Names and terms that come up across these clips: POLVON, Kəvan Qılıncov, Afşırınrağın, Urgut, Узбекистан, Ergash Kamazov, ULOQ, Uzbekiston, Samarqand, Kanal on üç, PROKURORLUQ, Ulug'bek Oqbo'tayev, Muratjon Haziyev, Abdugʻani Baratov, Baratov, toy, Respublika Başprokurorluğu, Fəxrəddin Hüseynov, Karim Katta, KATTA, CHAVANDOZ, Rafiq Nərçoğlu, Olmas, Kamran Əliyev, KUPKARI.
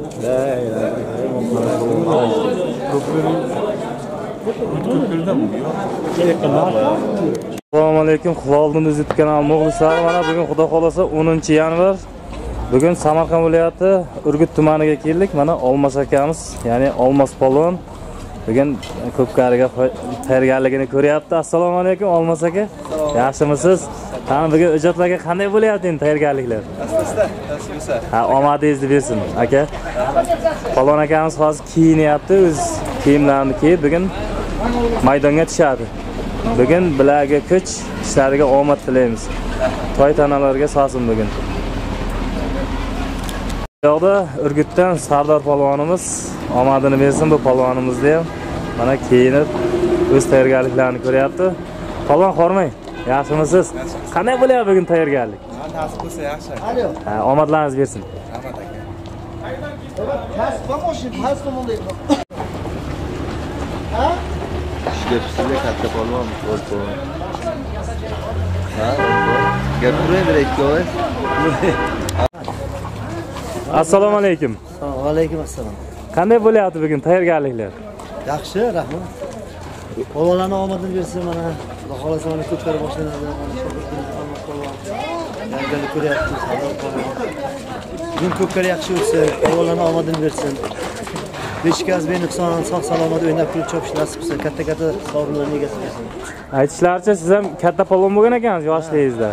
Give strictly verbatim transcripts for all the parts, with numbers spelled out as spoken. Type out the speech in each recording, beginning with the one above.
Assalomu alaykum, Xuloldin YouTube kanali muxlislari. Mana bugun Xudo xolasa o'ninchi yanvar. Bugun Samarqand viloyati Urgut tumaniga keldik. Mana Olmas akamiz, ya'ni Olmas polvon bugun ko'pkariga tayyorgarligini ko'ryapti. Assalomu alaykum Olmas aka. Yaxshimisiz? Mana bugun ijodlarga qanday bo'lyapti endi tayyorgarliklar? Asta-asta, yaxshimisiz? Ha, omadingizni bersin aka. Polvon akamiz hozir kiyinyapti, o'z kiyimlarini kiyib bugun maydonga tushadi. Bugün bilagi kuch, ishlariga omad tilaymiz. Toy tanalarga sozim bugün. Yo'qda Urgutdan Sardor polvonimiz omadini bersin bu polvonimizni ham. Mana kiyinib o'z tayyorgarliklarini ko'ryapti. Polvon xormang, yaxshimisiz? Qanday bo'lyapti bugün tayyorgarlik? Nasib bo'lsa yaxshi. Ha, omadlaringiz bersin. Rahmat aka. Past pomoshin, past tomonda. Ha? Gepsiyle katta polvon polvon. Ha? Gepsiyle direkt koy. Assalomu alaykum. Va alaykum assalom. Qanday bo'lyapti bugun tayyorgarliklar? Yaxshi, rahmat. Polvonlarni omadini bersin mana. Xudo xolasa mana ko'pkari boshlanadi. Yangi ko'ryapsiz, xabar polvon. Bugun ko'pkari yaxshi o'tsin, polvonlarni omadini bersin. Beşikaz ve nüksana sağ salamada önden pul çöpüşü nasip olsun. Katta katta sabrılarını getirsin. Ayçilerce sizden katta polvon bugün ekeniz yaşlıyızlar.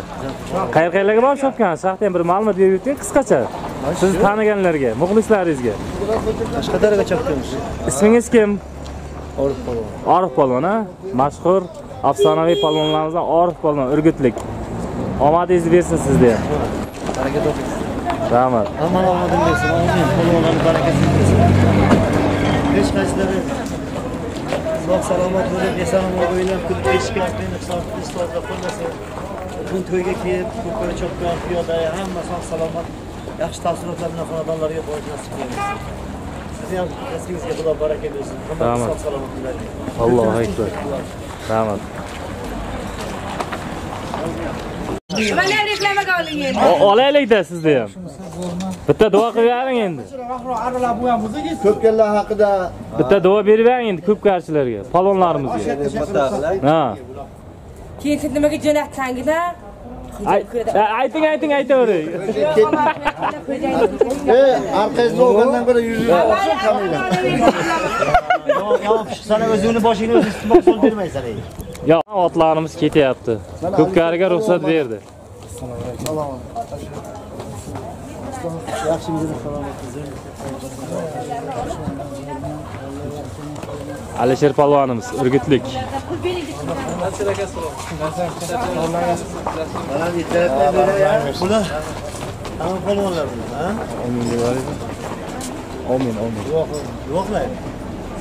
Kayır kayırlarga var mı çöpkeniz? Şahtiyen bir mal mı diye yürütün kıskaça. Siz tanıganlarga, muhlislarizga. Başka tarafa çöpkeniz. İsminiz kim? Orif polvon. Orif polvon ha? Mashhur, afsanaviy polvonlarimizdan Orif polvon, Urgutlik. Omadingizni bersin sizga. Baraka toping. Rahmat. Hamma omadini bersin. Amin. Polvonlarning barakasini bersin. Beş kaçları sağ salamat olup insanım oylar kutlu eşlik etmeyi sağlıklı istiyorlar konusu. Bugün toyga kiyip bu kadar çok kıyafet ya hem sağ salamat yaxshi ta'sirotlarni xonadonlarga bo'yinasiz kelamiz. Siz ham kasbingizga Xudo baraka bersin. Hamma sağ salamat bo'ling. Allohu akbar. Rahmat. Mana reklamaga oling endi. Olaylik-da sizda ham. Bitta duo qilib bering endi. Ko'pkarilar haqida bitta duo berib bering endi ko'pkarichilarga, polvonlarimizga. Ha. Keyin siz nimaga jo'natsangiz-da? Ayting, ayting, aytavering. Ey, orqangizda o'gandan ko'ra yuzingizga o'xshab qaminglar. Yo'q, sana o'zingni boshingni o'z istimol qo'l bermaysan ey. Ya otlarımız ketyapti. Ko'pkariga ruxsat berdi. Salom. Yaxshimizga salomatligingiz. Alisher polvonimiz, Urgutlik. Amin, amin. Yo'qlar.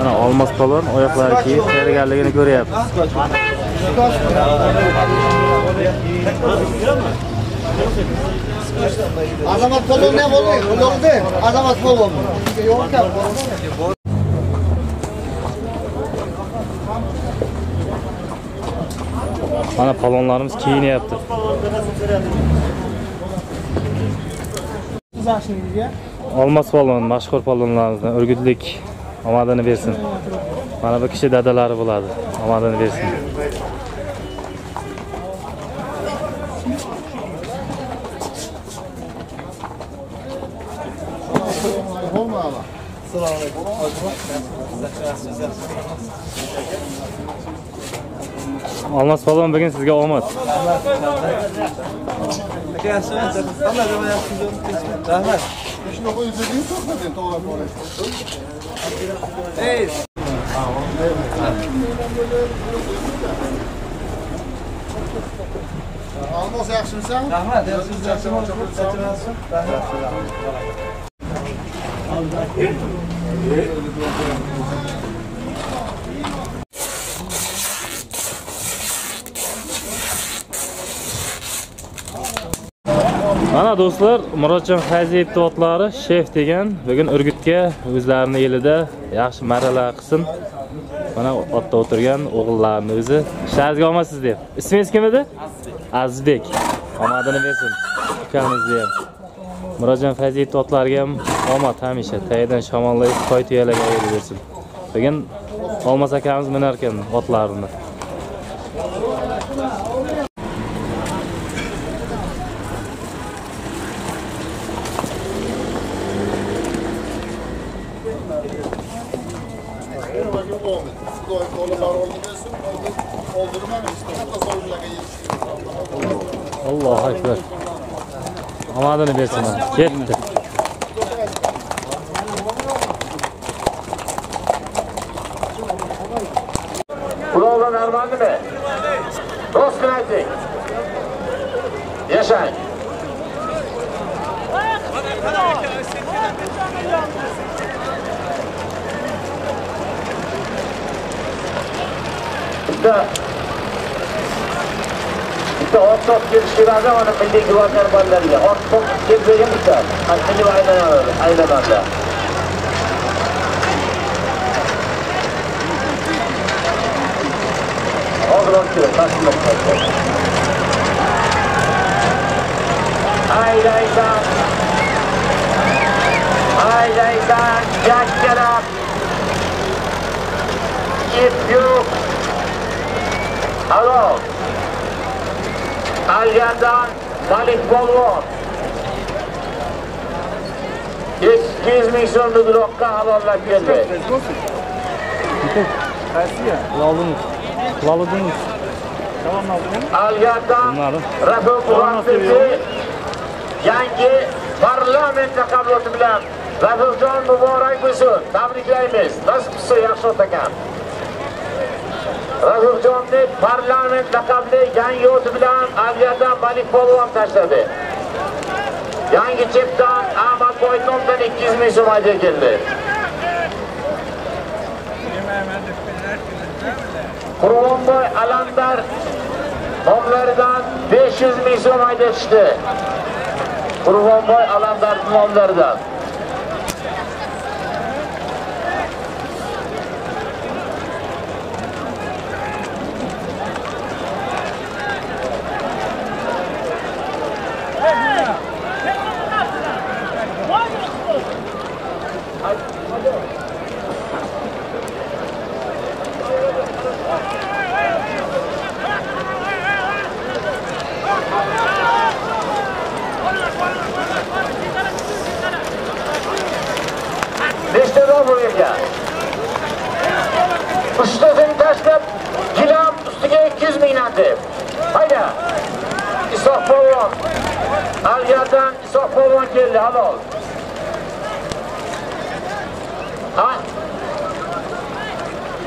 ana Olmas polvon oyoqlari kiyib tayyorgarligini ko'ryapti. Azamat polvon ham bo'ldi, qo'ldi. Azamat polvon. Mana polvonlarimiz kiyinyapti. Olmas polvon, mashhur polvonlarimizdan Urgutlik. Omadini versin. Mana bu kishi dadalari bo'ladi. Omadini versin. Assalomu alaykum. Olmas polvon bugun sizga omad. Rahmat. Şunu koy izlediğin sohbetin doğru olarak. Hey. Almaz yaxşımsan? Rahmat, yaxşımsan. Yaxşımsan. Rahmat. Ana dostlar, Muratjon Haziyev otlari şef degan bugün Urgutga o'zlarini elida yaxshi marralar qilsin. Mana otda o'tirgan o'g'illarni o'zi shaharga olmasiz deb. İsmingiz kim edi? Azizbek. Omadini bersin. Ukamizni ham. Muratjon Haziyev otlarga ham omad hamisha tayidan shamonlayib toy tuyalaga ayirib bersin. Bugün Olmas akamiz minar ekan otlarini. Allahu ekber. Amadını versin ha. Gitti. Ulan Ermanlı mı? Dost güvenlik. Yaşayın. Da işte ortak bir şirada var milli güvenlik bandlarıyla ortak bir bölüm işte aslında var aynı banda ortak aslında haydi haydan haydi haydan yakkarak if you Alo. Alyandan Malik Polvon. ikki yuz ming so'mni ULOQqa havollab keldi. Qaysi? Lalun. Lalun. Alyandan Rafiqovni yangi parlament taqabbuli bilan Rafiqjon muborak bo'lsin. Tabriklaymiz. Nasib qilsa yaxshi o'takan. Rafiqjonni parlament laqabli yangi o'ti bilan Alyandan Malik Polvon tashladi. Yangi chepdan Ahmad Boyto'ndan ikki yuz ming so'm ajr keldi. Quronboy Alandar nomlaridan besh yuz ming so'm ajr tushdi. Quronboy Alandar nomlaridan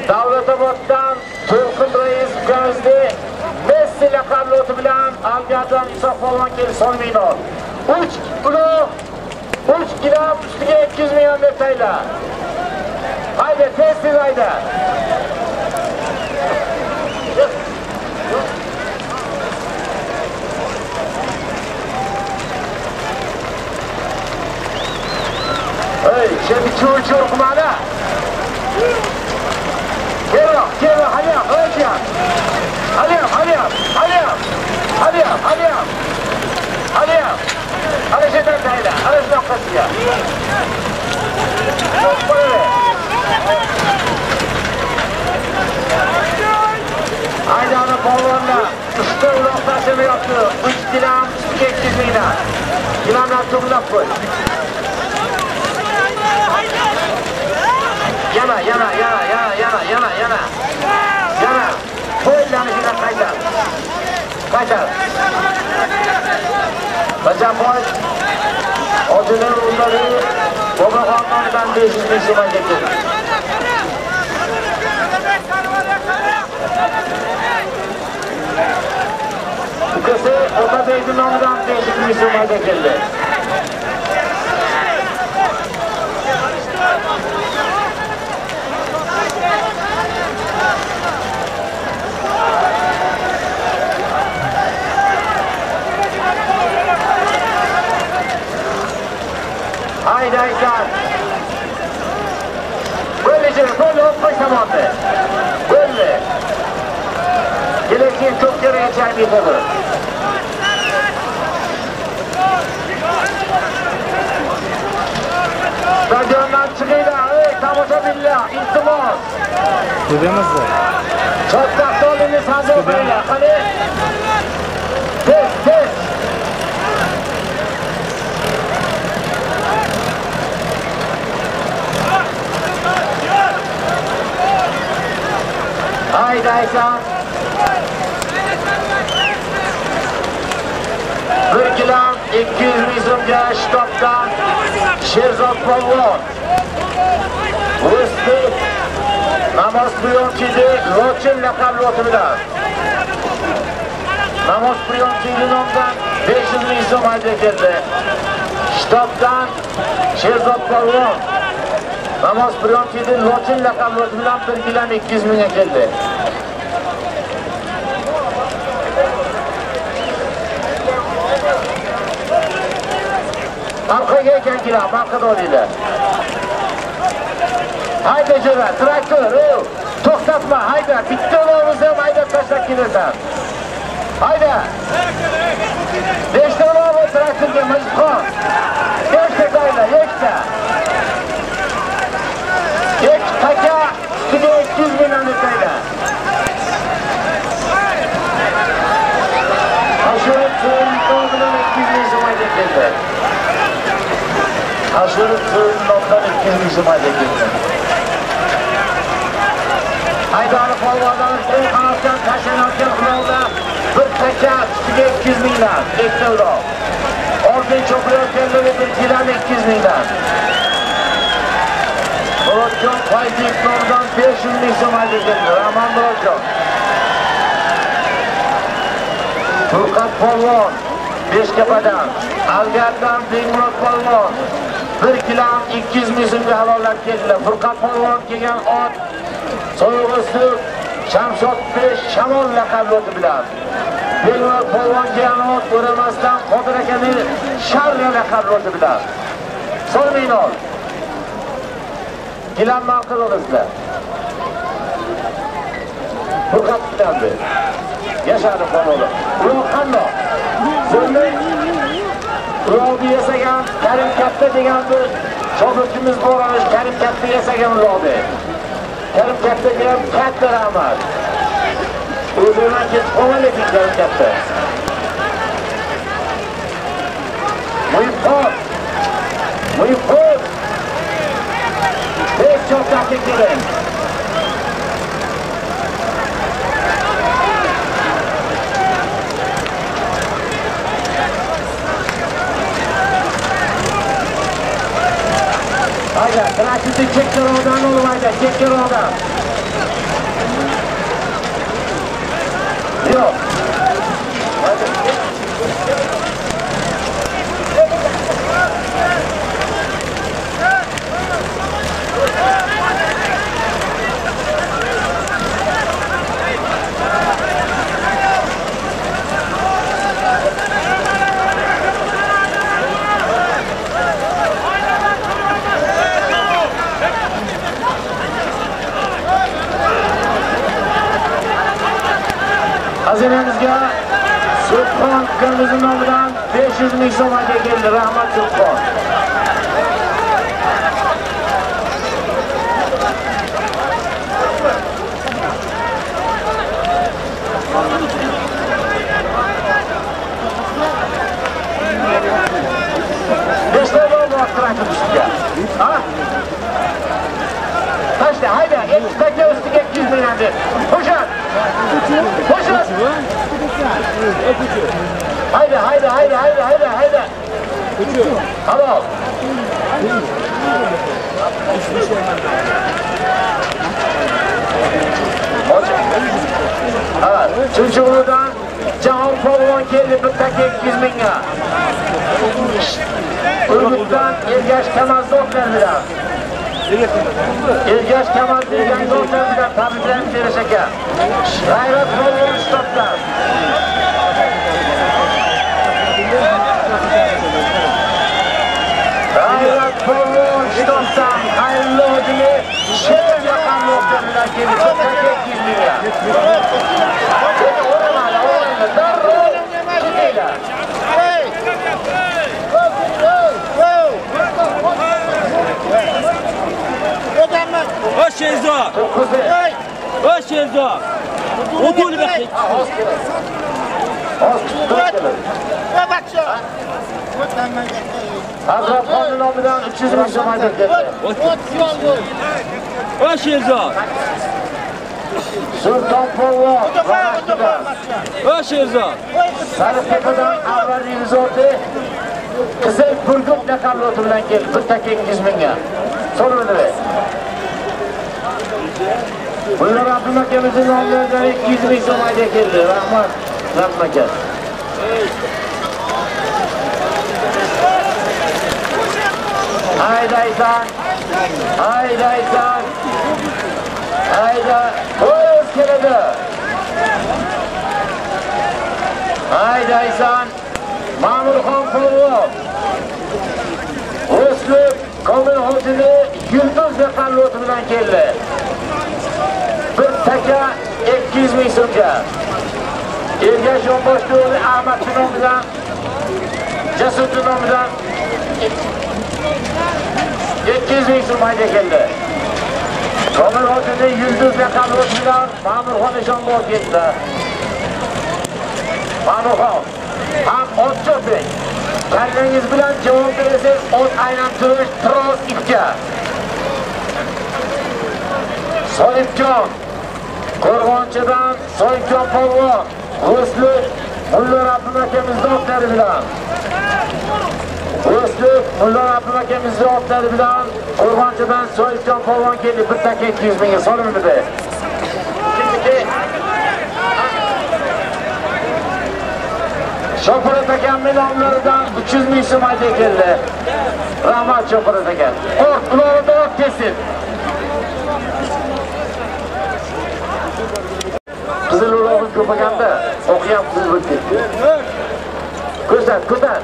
Davlataboddan To'lqin Rais Gazdi Messi laqabli o'ti bilan Alyandan Isoqpolvon keldi son minut. uch kilo uch kilo ustiga ikki yuz million deb tayla. Haydi tez tez haydi. Hey, şimdi çuğu çuğu kumana. Geliyor, geliyor, hadi yap, hadi yap. Hadi yap, hadi yap, hadi yap. Hadi yap, hadi yap. Hadi yap. Hadi şeyden değil, hadi şeyden kasıya. Çok böyle. Haydi ana Polvonda. Üstü ulaştırma yaptı. Üç dilam, üstü eksiz miydi? Dilamlar turlak koy. Yana, yana, yana, yana, yana, yana, yana. Yana. Koylanışına kaytar. Kaytar. Bacan boş. Acının bunları baba kanlardan beş yüz meşhuma getirin. Bu kızı Oda Bey'in ondan beş yüz meşhuma getirildi. kere Polvon koş tamamdır. Böyle. Geleceğin çok yarayacağım bir konu. Stadyondan çıkıyla, ey tamoşa billah, iltimas. Gidemezler. Çok tatlı olunuz hazır beyler, hadi. Tez, tez. Haydi Aysan. Bir kilam iki yüz mizumga Ştok'tan Sherzod Polvon. Rustik namoz quyonchisi Lochin laqabli otimidan. Namoz quyonchisi nomdan besh yuz ming so'm hadiya keldi. Ştok'tan Sherzod Polvon. Namoz quyonchisi Lochin laqabli otimidan bir kilam ikki yuz mingga keldi. Arkaya gel gel, arkada olayla. Haydi jura, traktör, toxtatma, haydi, bitti olamızdan, haydi taşlak gidersen. Haydi. Beşte olamı traktörge, mızıkon. Beşte kayla, yekte. Yek, taka, stüge ikki yuz bin anlıkayla. Aşırıp, çoğunlukta olduğundan ikki yuz bin zaman getirdi. Aşırı suyun noktan ikimiz yüzüme dikildi. Haydarı Polvon'dan üstün kanattan taşlanarken kuralda bir teka üstüge ikki yuz mingdan ekleuro. Orkun çöpürken de bir kilan ikki yuz mingdan. Burak'ın fayda iknordan besh yuz ming yüzüme dikildi. Rahman Burak'ın. Turkat Polvon Beşkepadan, Algat'dan Zingurot Polvon. Bir kilam ikki yuz ming so'mga halollar keldilar. Furqat Polvon kelgan ot sovuq uslub Shamshod besh Shamol laqabli oti bilan. Belvar Polvon kelgan ot O'ramasdan Qodir akaning Sharla laqabli oti bilan. So'rmang ol. Kilam ma'qul o'rasizlar. Furqat keldi. Yashadi Polvon. Bu qanday? So'rmang. Uloqni yasagan Karim Katta degan bir shogirdimiz bor edi. Karim Katta yasagan uloqni. Karim Kattaga ham katta rahmat. O'zimdan ketib qolmadik Karim Katta. Muhimqor. Muhimqor. Hech yo'qdan keling. Hayda, klasisi çekler oradan oğlum hayda, çekler oradan. Yok. Hazinemizga Subhon Kırmızı Nomdan besh yuz ming so'mga keldi. Rahmat Subhon. Beşler oldu aktırakı üstüge. Ha? Taşla haydi. Elbistaki üstüge ikki yuz milyondir. Hoşan. Hoşan. Haydi haydi haydi haydi haydi haydi. Alo. Evet. Çocukludan Cahon Polvon geldi. Bittaki ikki yuz mingga. Urgut'tan Ergash Kamazov verdiler. Ergash Kamazov verdiler. Tabibilerim Terişek'e. Gayrat Polvon stoplar. Gayrat Polvon stoplar. Hayırlı hocam. Şeref Sultan Polvon. Hoş Erzor. Sarıtepe'den Anvar Rivizordi. Kızıl Burgut Nakarlotu'ndan gel. Bittaki İngizmin'e. Sorun öyle. Bunlar Abdülmakemiz'in onlardan iki yüz bin somayda geldi. Rahman Rahmaker. Haydi Aysan. Haydi Aysan. Hayda, koyuz keledi. Hayda İhsan, Ma'murxon Qulov. O'zbek Komil Hozili Yulduz Zafarli o'timidan keldi. Bir taka ikki yuz ming so'mga. Ergash O'nboshdo'g'li Ahmad nomidan, Jasur nomidan ikki yuz ming so'mga keldi. Komil Hozirda Yulduz Zafarli, Ma'murxon Eshonboyev ketdi. Ma'murxon, ham o'tcho'ping. Kallangiz bilan javob berasiz, o't aylantirish tros ikka. Soyibjon, Qo'rg'onchidan Soyibjon Polvon, O'zbek Mulla Abdulmakamizni otlari bilan. O'zbek Mulla Abdulmakamizni otlari bilan Qo'rg'onchidan Soyibjon Polvon keldi. Bir taka ikki yuz mingga solinadi. Şopurat Akan milyonlardan uch yuz ming so'mga keldi. Rahmat Şopurat Akan. Ortlarni dort kesin. Qizil uloq ko'paganda o'qiyapsiz bu ketdi. Ko'zat, ko'zat.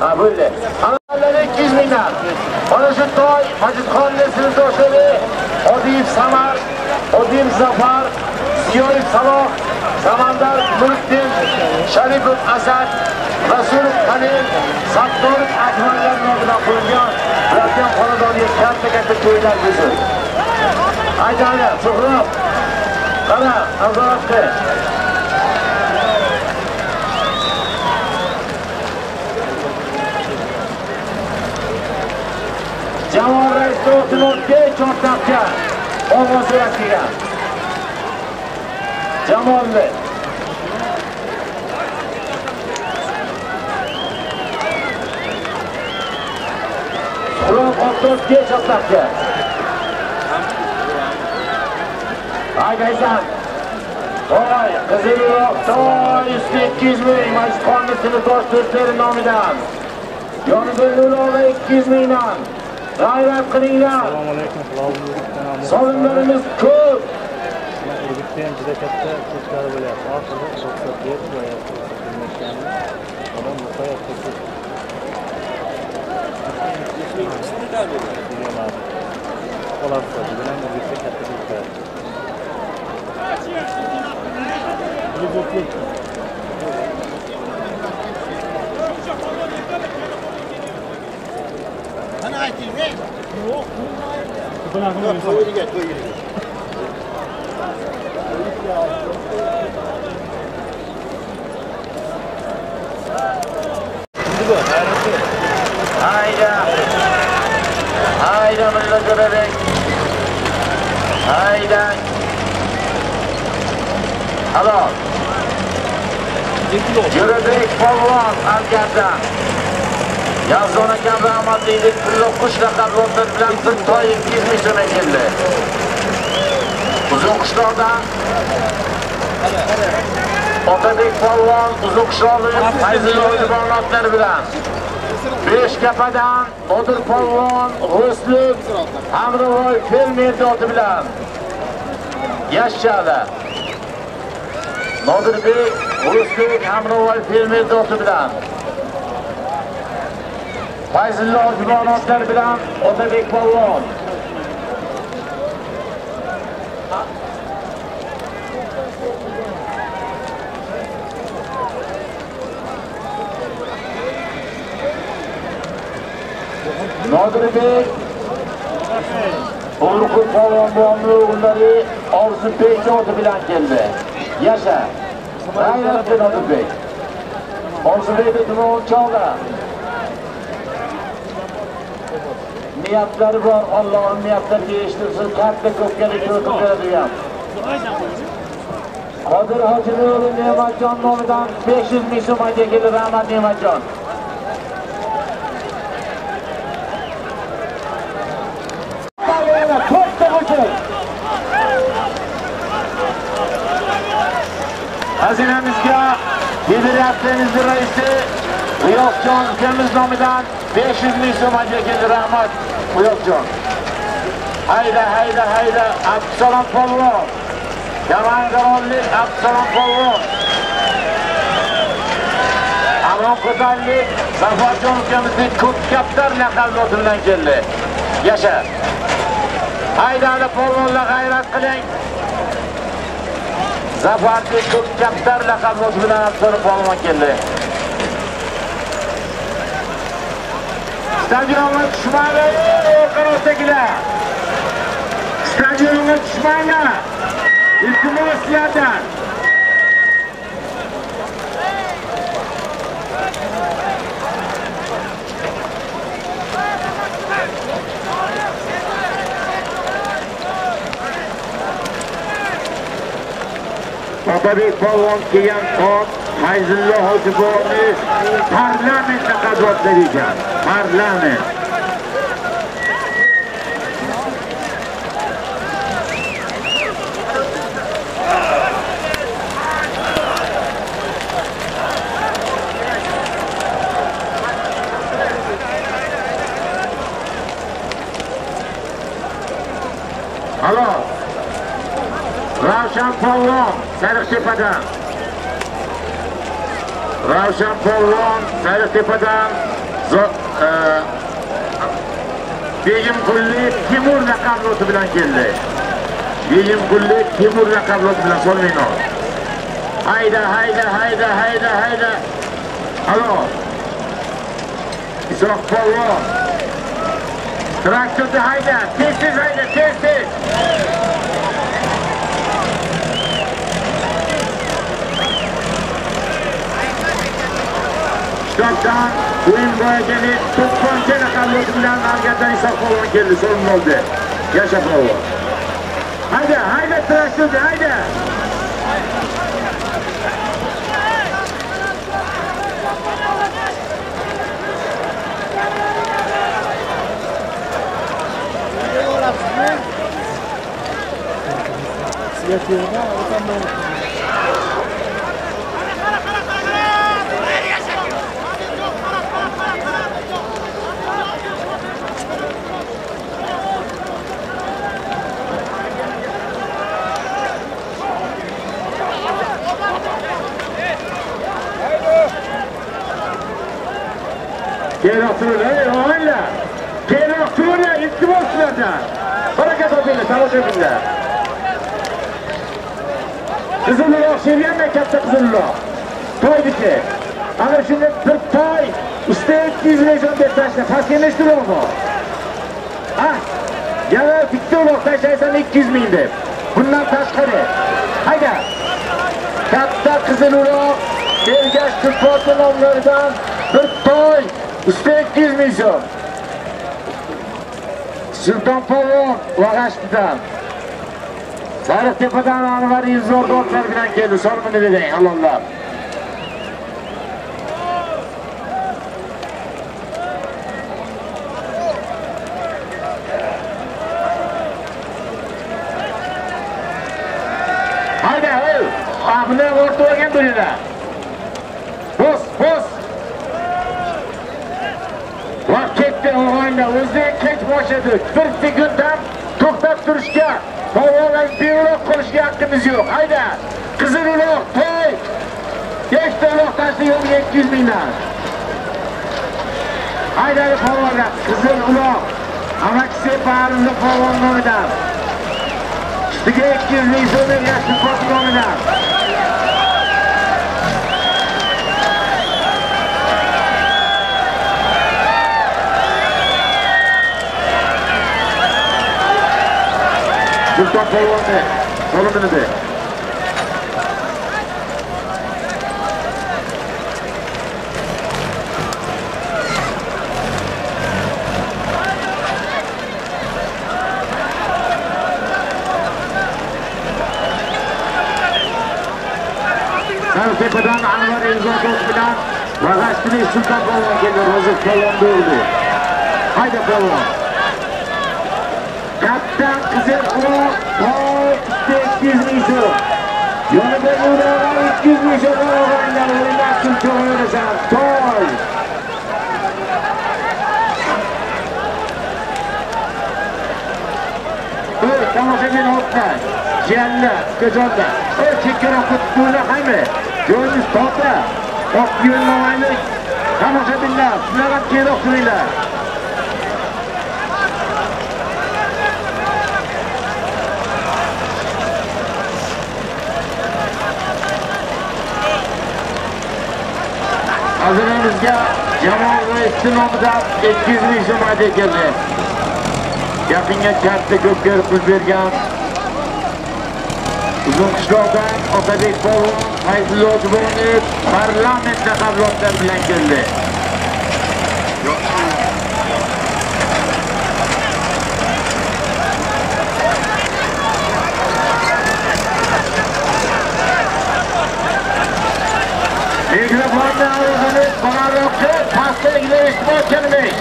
Ha bo'ldi. Avvallari ikki yuz mingdan. Mana shu toy Majidxonning sinfdoshlari Odiyev Samar, Odiyev Zafar, Siyoyev Saloh, Samandar Nuriddin, Sharipov Asad, Rasulov Halil, Sattorov Akmallar nomidan qo'yilgan ulardan xonadonga katta-katta to'ylar buzildi. Ajdara Suhrov Qara Azorovga Javon Rais To'tinovga cho'rtaqcha ovoz bergan. Jamolli Suhrov Oqtovga cho'rtaqcha. Aytaysan. Toy, qizil uloq, toy ikki yuz ming Majidxonning sinfdosh do'stlari nomidan. Yongull uloq ikki yuz ming dan. G'ayrat qilinglar. So'limlarimiz ko'p. O'zbekiston juda katta kuchlar bilan oxirgi hisobotga qo'yilgan. Odam muqoyas qilib. Qo'llarsa bilan juda katta kuchlar. Ana ayting, ey. Yo'q, bunaqani qo'ydiga, qo'ydiga. Bugun hayratda. Hayda. Hayda bilan ko'radik. Hayda. Halol. Yurubek Polvon Argatdan. Yavzon akam rahmatlilik Pulloq qush raqamlar bilan bir toy ikki yuz ming so'mga keldi. Uzun qushlardan Otabek Polvon uzun qushlarning fayzlari barnotlari bilan Beshkapadan Bodir Polvon G'o'slik Hamrovoy fermer oti bilan Yashada Nodirbek, O'zbek, Hamrovoy fermer do'sti bilan. Fayzullo Jumonotlar bilan Otabek Polvon. Nodirbek, O'g'ri ruhu çalanlarını uğurları Orzu Bey'de odu bilen geldi. Yaşa. Hayratın Orzu Bey. Orzu Bey'de durumun çalda. Niyatları var. Allah'ın niyatları değiştirsin. Kalp ve köpkeni çözüm vereceğim. Kadir Hacıoğlu Nevatcan Noli'dan beş yüz Müslümanca gelir Rahman Nevatcan. Hazinemizga Hidiriyatlarınızın reisi ULOQjon Kemiz Nomi'dan beş yüz Müslümanca gelir Rahman ULOQjon. Hayda hayda hayda Abdüsselam Polvon. Yaman Karollik Abdüsselam Polvon. Amron Ko'zallik Zafarjon ukamizning Ko'k Kaptar laqabli otidan keldi. Yasha. Haydali Polvonlar g'ayrat qiling. Zafarjon Ko'k Kaptar laqabli otidan Abdüsselam Polvon keldi. Stadionga tushmanglar, qaroqdagilar. Stadionga tushmanglar. İltimos sizlardan. Otabek polvon kelgan soat Fayzulla Hojiboyni parlamentda qadrotlar ekan. Parlament. Alo. Ravshan Polvon Sariqtepadan. Ravshan Polvon Sariqtepadan Begimqulli Timur laqabli oti bilan keldi. Begimqulli Timur laqabli oti bilan so'rayman. Hayda, hayda, hayda, hayda, hayda. Alo. Isoq Polvon. Traktorda hayda, tez tez hayda, tez tez. Şoktan oyun boya gelip to'qson raqamli o'tidan Urgutdan Isoq Polvon keldi, so'rin bo'ldi. Yasha Polvon. Hayda, hayda traktorda hayda. Gel oturun, ey oğullar. Gel oturun, iltimos sizlardan. Barakat o'tinglar, tomosha qilinglar. Qizilloq sevganman katta qizilloq. To'ydiki. Ana shunda bir toy ustiga ikki yuz ming deb tashla. Faqat emishtirib qo'y. Ah, yana bitta uloq tashlaysan ikki yuz ming deb. Bundan tashqari. Hayda. Katta qizilloq Ergash Turponovlardan bir toy ustiga ikki yuz ming so'm. Sulton Polvon Lag'ashtidan. Sariqtepadan Anvar Yuzordo'tlar bilan keldi. So'rmini bering, halollar. Hayda, hey! Abni o'rta olgan bo'linglar. Bos, bos. Vaqt ketdi, o'g'aylar. O'zing kech boshladi. Bir sekunddan to'xtab turishga Polvonlar buyruq qilishga haqqimiz yo'q. Hayda. Qizil uloq, toy. Yetti uloq tashli yo'q ikki yuz mingdan. Hayda polvonlar, qizil uloq. Amaksi parini polvon nomidan. Ustiga ikki yuz ming so'm yaxshi pot nomidan. Gülşah Polvon'u solumunu Tepe'den Anvar İzakos bilen Vagaçtili Sultan Polvon geliyor. Hazır Polvon doğru. Haydi Polvon. Kaptan Kızıl Kuru Toy iki yüz metre. Yolunda Uğrağın iki yüz metre Polvon'dan oyunlar Sultan oynayacak. Toy. Bu Kamaşe'nin ortaya. Cihanlı, Kıcan'da. Erkek tarafı tuttuğuna haymi. Göğünüz topla, top yönlamaylık, kamaşa billah, sınavak geri okuruyla. Hazırlarımızda Cemal Reis'in omuzda iki yüz milyon madde geldi. Yakınca kartta gökleri kuzbergen. Uzun kışlardan Otabek Polvon, Fayzullo O'zboni parlament laqablari bilan keldi. Mikrofonni olib qarorroqchi pastdagina ishtirok qilmish.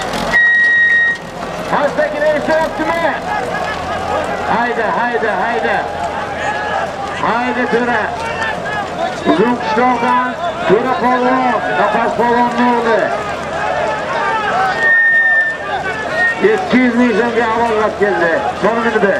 Pastdagina ishtirokchimi? Hayda, hayda, hayda. Haydi Töre, uzun kuşlardan Töre Polvon, Nafas Polvon'un oğlu. iki yüz milyon bir havalat geldi, son günü.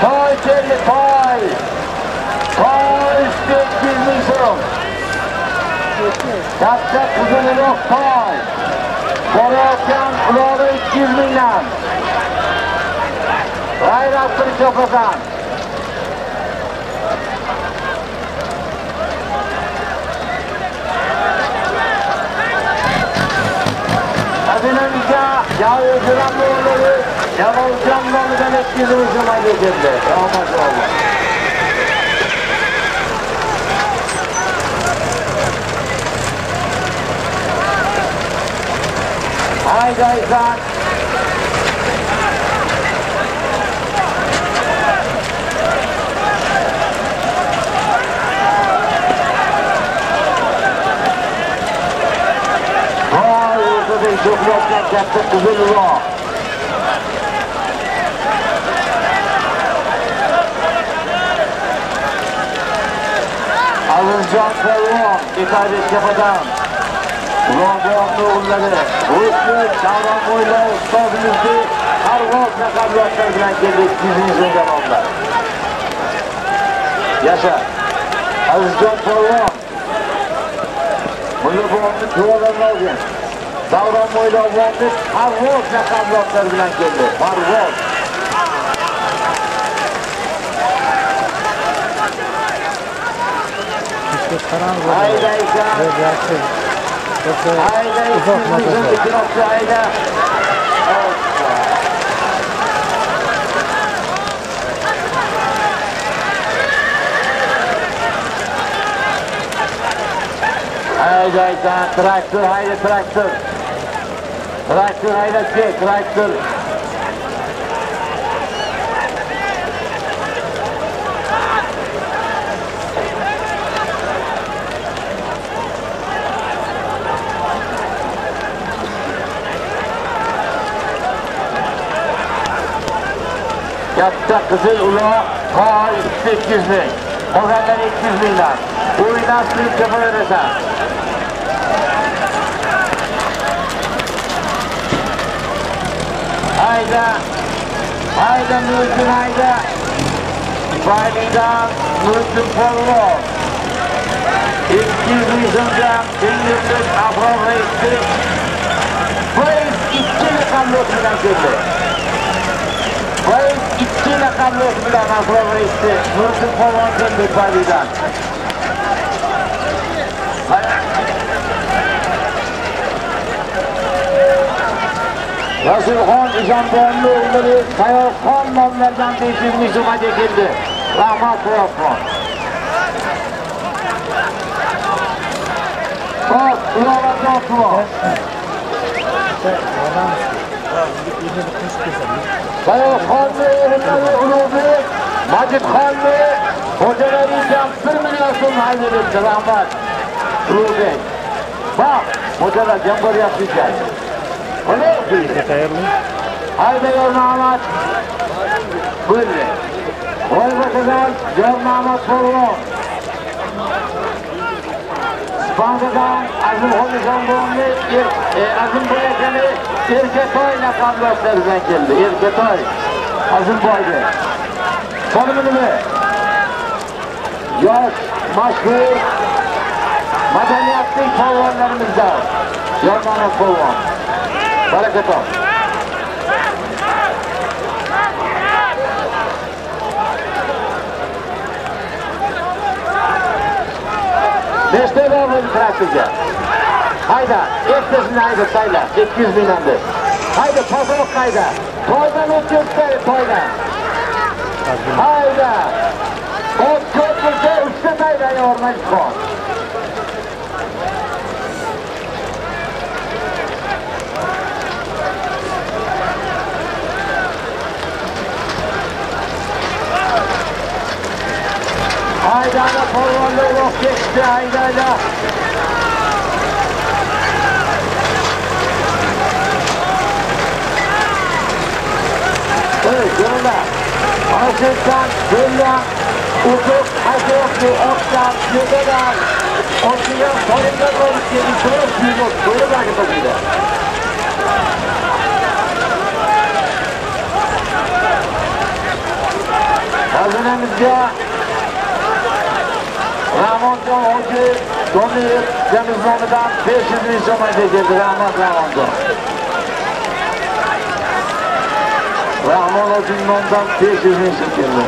Toy çelli toy. Toy iki yüz milyon. Kapsa kuzunu yok toy. Koruyken kulağına iki yüz milyon. Gayrattır çok azan. Adınamıza Yavuz Ramboğlu'yu Yavuz Ramboğlu'dan etkizimizle getirdi. Rahmet oldu. Haydi İzhan. Çok yoklar yaptı uzun ulan. Alıncan Polvon, İtalya Kepa'dan. Ulan Boğanlı oğulları. Hüsnü, Davran Boyla, Ustazımızı, Karvoz Nakamyotlar bilen geldik. Sizin yüzünden onlar. Yaşa. Alıncan Polvon. Bunu Boğanlı Tuvalarına alın. Davran Boyla Oğlan'ın Parvoz Nakamyotlar bilen geldi. Parvoz. Hayda İzhan. Hayda iki yüz milyon ikramcı hayda. Hayda hayda traktör hayda traktör. Traktör hayda şey traktör. Katta Kızıl Uloq, Toy iki yüz bin, Oğlanlar iki yüz binler, Oynar Sülük Kepa Öresan. hayda, hayda Muhsin hayda, baydan Muhsin Polvon. İki yüzyıldan binlerce Afron reisi, bayız iki rakamlı okudan geldi. Bayız iki rakamlı okudan Afron reisi, Muhsin Polvon geldi baydan. Rasulxon Ijonboyevni o'g'li Sayoqxon nomlaridan deyishimni jumaga keldi. Rahmat Sayoqxon. Xo'p, ularga to'g'ri. Sayoqxonni o'g'li Ulug'bek, Majidxonni xo'jalaridan bir million so'm ajratdi. Rahmat Ulug'bek. Bak, hocalar jamboriyat qilgan. Haydayor Mahmut Buyurun Kolbakadan Gör Mahmut Polvon Spandadan Azim Horizon Boğumlu Azim Boyakan'ı Erketoy lakablarından geldi Erketoy Azim Boy'du Konumunu mu? Yosh, maşhur madaniyatli polvonlarımızda Gör Mahmut Polvon Baratov. Beşte davul krasiga. Hayda, etkisini hayda sayla, ikki yuz mingdandir. Hayda, tozuq hayda. Toydan o'tkazdi, toydan. Hayda. O'tkazdi, uchta taydani o'rnatish bor. Haydala polvonda uloq ketdi, haydala. Ey, yo'la. Oshdan yo'la. Uzoq hayoqni oqdan yo'ladan. Oshiga qo'yinga bo'lib kelib, to'liq yo'q, to'liq bo'ldi. Xazinamizga Ramonjon hoji Domiyev Jamizonidan besh yuz ming so'm ajratdi. Rahmat Ramonjon. Rahmon Hojimdan besh yuz ming so'm keldi.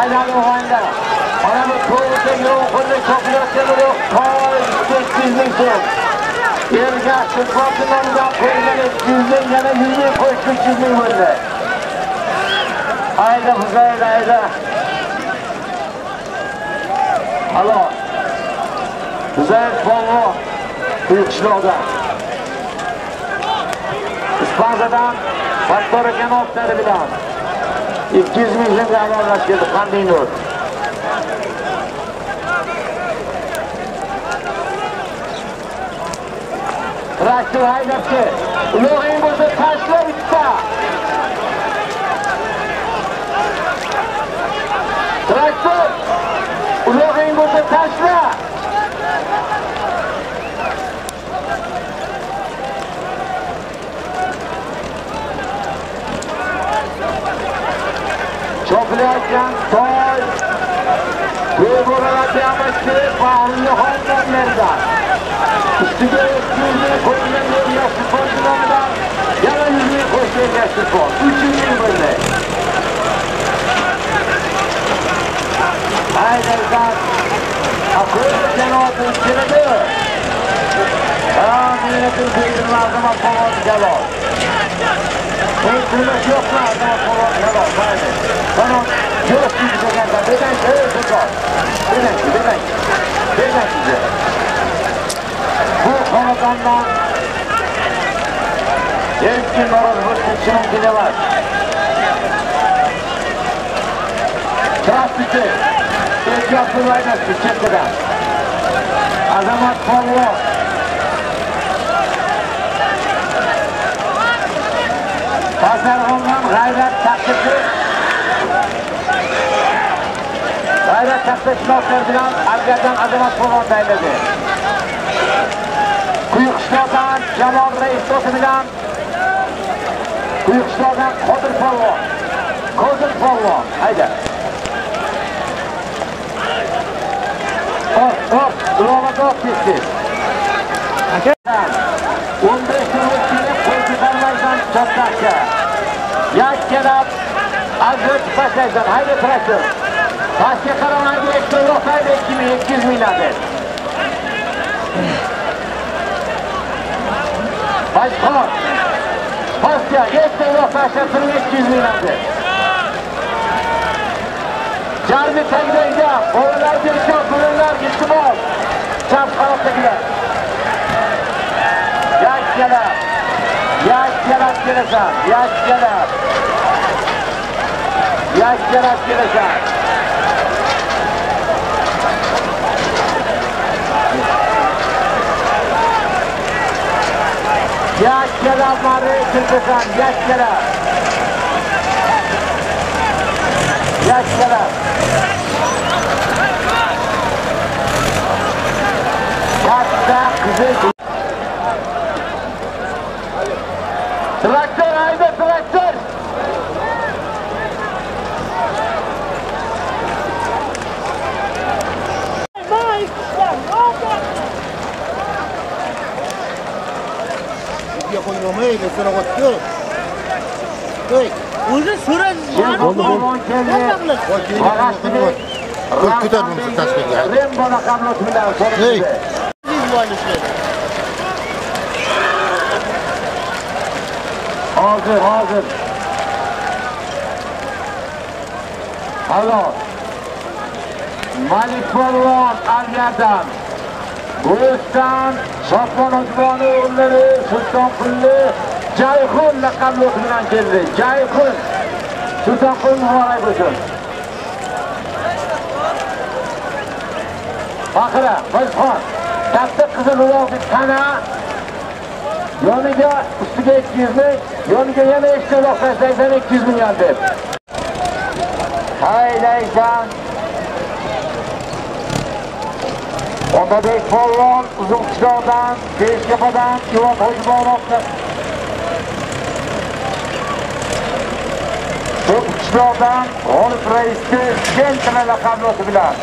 Aylanib o'ynadi. Mana bu to'g'ri yo'l qo'lni ko'paytiradi. Qo'y besh yuz ming so'm. Ergashev Fotimovdan qo'ygan ikki yuz ming yana yuz ming qo'yib uch yuz ming bo'ldi. Ayda Huzayr ayda Alo, Hüseyin Polvon, Kuyukçilo'dan. İspanya'dan Faktor Ekanovları bilen. ikki yuz ming de alanlaş geldi, Kandinur. Traktör haydapti, Ulug'ing bo'lsa taşla bitta. Traktör! Ulug'ing bo'lsa tashla. Cho'pilayotgan toy. Bo'g'irayotganmiz kelib qoldi xonlarga. Ustiga yuz ming qo'ygan yo'lni qo'yganlar. Yana yuz ming qo'shilgan sport. uch ming bo'ldi. Haydardan akıl cenoğun kirdi. Amiyetin bildirin ağzıma polvon cevap. Kuyruğumuz yok mu ağzıma polvon cevap? Bana yok kimse geldi. Beden şöyle tutar. Beden ki, beden ki. Beden ki. Bu konudandan eski Noroz Burçukçu'nun dili var. Trafiki. Eki Abdullay'dan Kürçette'den Azamat Polvon Pazarxondan G'ayrat Taktaki G'ayrat Taktaki Notlardan Algardan Azamat Polvon dayledi Kuyukçilo'dan Jalol Raisov bilan Kuyuqishloqdan Qodir polvon. Qodir polvon hayda. Hop hop, Baratov ketdi. Akalar o'n besh yillik qo'ydiganlardan kattaka. Yakkalab Azrat pasaydan hayda turasiz. Pastga qaramaydi, ko'proq hayda ikki ming yetti yuz mingladi. Başkan, Pasya, yetkiler başkanı yetkililerdi. Carmi tekneyde, boğular girişen, fırınlar gitti bol. Çap kanatlıklar. Yaş gelen, yaş gelen girişen, yaş gelen. Yaş gelen girişen. Yaş gelenleri kırpısan, yaş gelen. Yaş gelen. Katta kızıl. Traktör, haydi traktör. Koyulmayı götüne koydu. Koy. Uzun süren yanıp oldu. Kutkudan bunu tasfiye geldi. Rembona kablosundan sonra bize. Hazır, hazır. Alo. Manipolvon Alyadan. Gürcistan, Şafman Osmanlı oğulları, Sultan Kulli, Cayhun lakablı okulundan geldi. Cayhun, Sultan Kulli muharay koşun. Bakıra, Başkan, Tatlı Kızıl U L O Q kana, yönüge üstüge ikki yuz ming, yönüge yana işte doksan seksen ikki yuz ming yandı. Hayleycan. Ondabek Polvon, Узбекистан'dan, Beşkepa'dan, Yuvan Hojibonov'dan. Узбекиstan'dan, G'olib Rais'ti, Gentra laqabli oti bilan.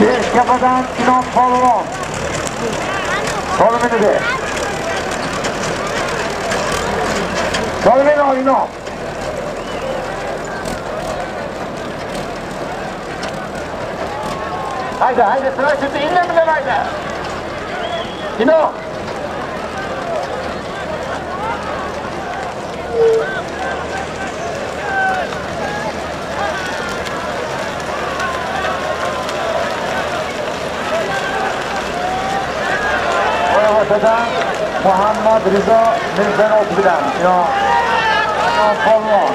Beşkepa'dan, Inom Polvon. Solminida. Solminida Inom. Haydi, haydi, sıra çıktı, inle bile haydi. İno. Oya ortadan Muhammed Rıza Mirzanov bilen. İno. İno Polvon.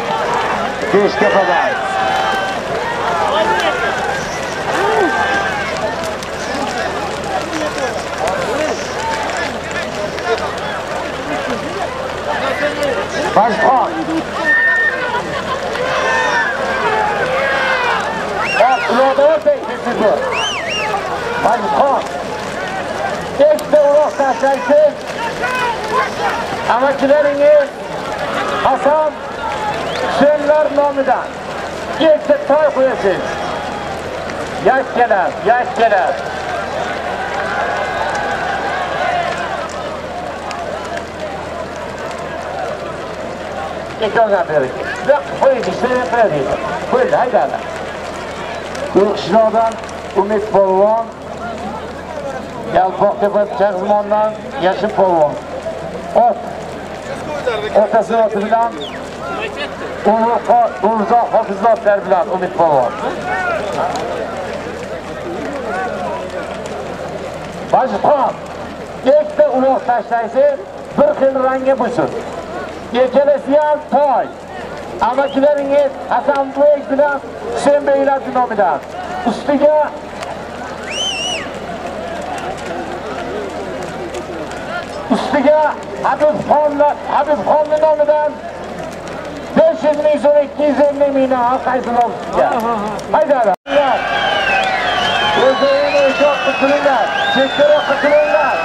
Keşke kadar. Başkan. Aklıda bekletici. Başkan. Tekte uğrak taşlarsın. Amaçlarınız Hasan Şenler namıdan. Tekte toy koyasın. Yaş gelen, yaş gelen. İki organ verir. Bak, koyun işte, verir. Koyun, haydi hala. Kuyuqishloqdan Umid Polvon, Yalpoqtepa Chag'mondan Yashil Polvon. Ot. Otasi oti bilan Umrzoq Hofizlovlar bilan Umid Polvon. Boshqon, ikkita uloq tashlaysiz, bir xil rangga bo'lsin. Yekelesiyan toy. Amakileriniz Hasan Bey'lik bilen Hüseyin Bey'ler dinamiden. Üstüge Üstüge Habib Hanlı Habib Hanlı namiden beş yüz bin sonra ikki yuz ellik bin halkaysın ol üstüge. Haydi hala. Özeyini uçak kısırlar. Çekleri kısırlar.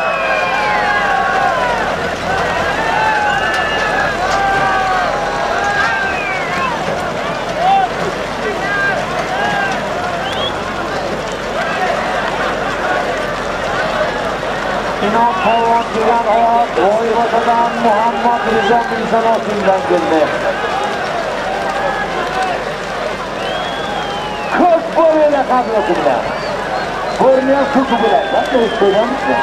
İnan Polvon Güven Oğaz, Boyvatadan Muhammed Rıza Bilsen Asim'den geldi. Kırk boyuyla kadrosunda. Görmeyen kutu bile. Ben de hiç söylemiş mi?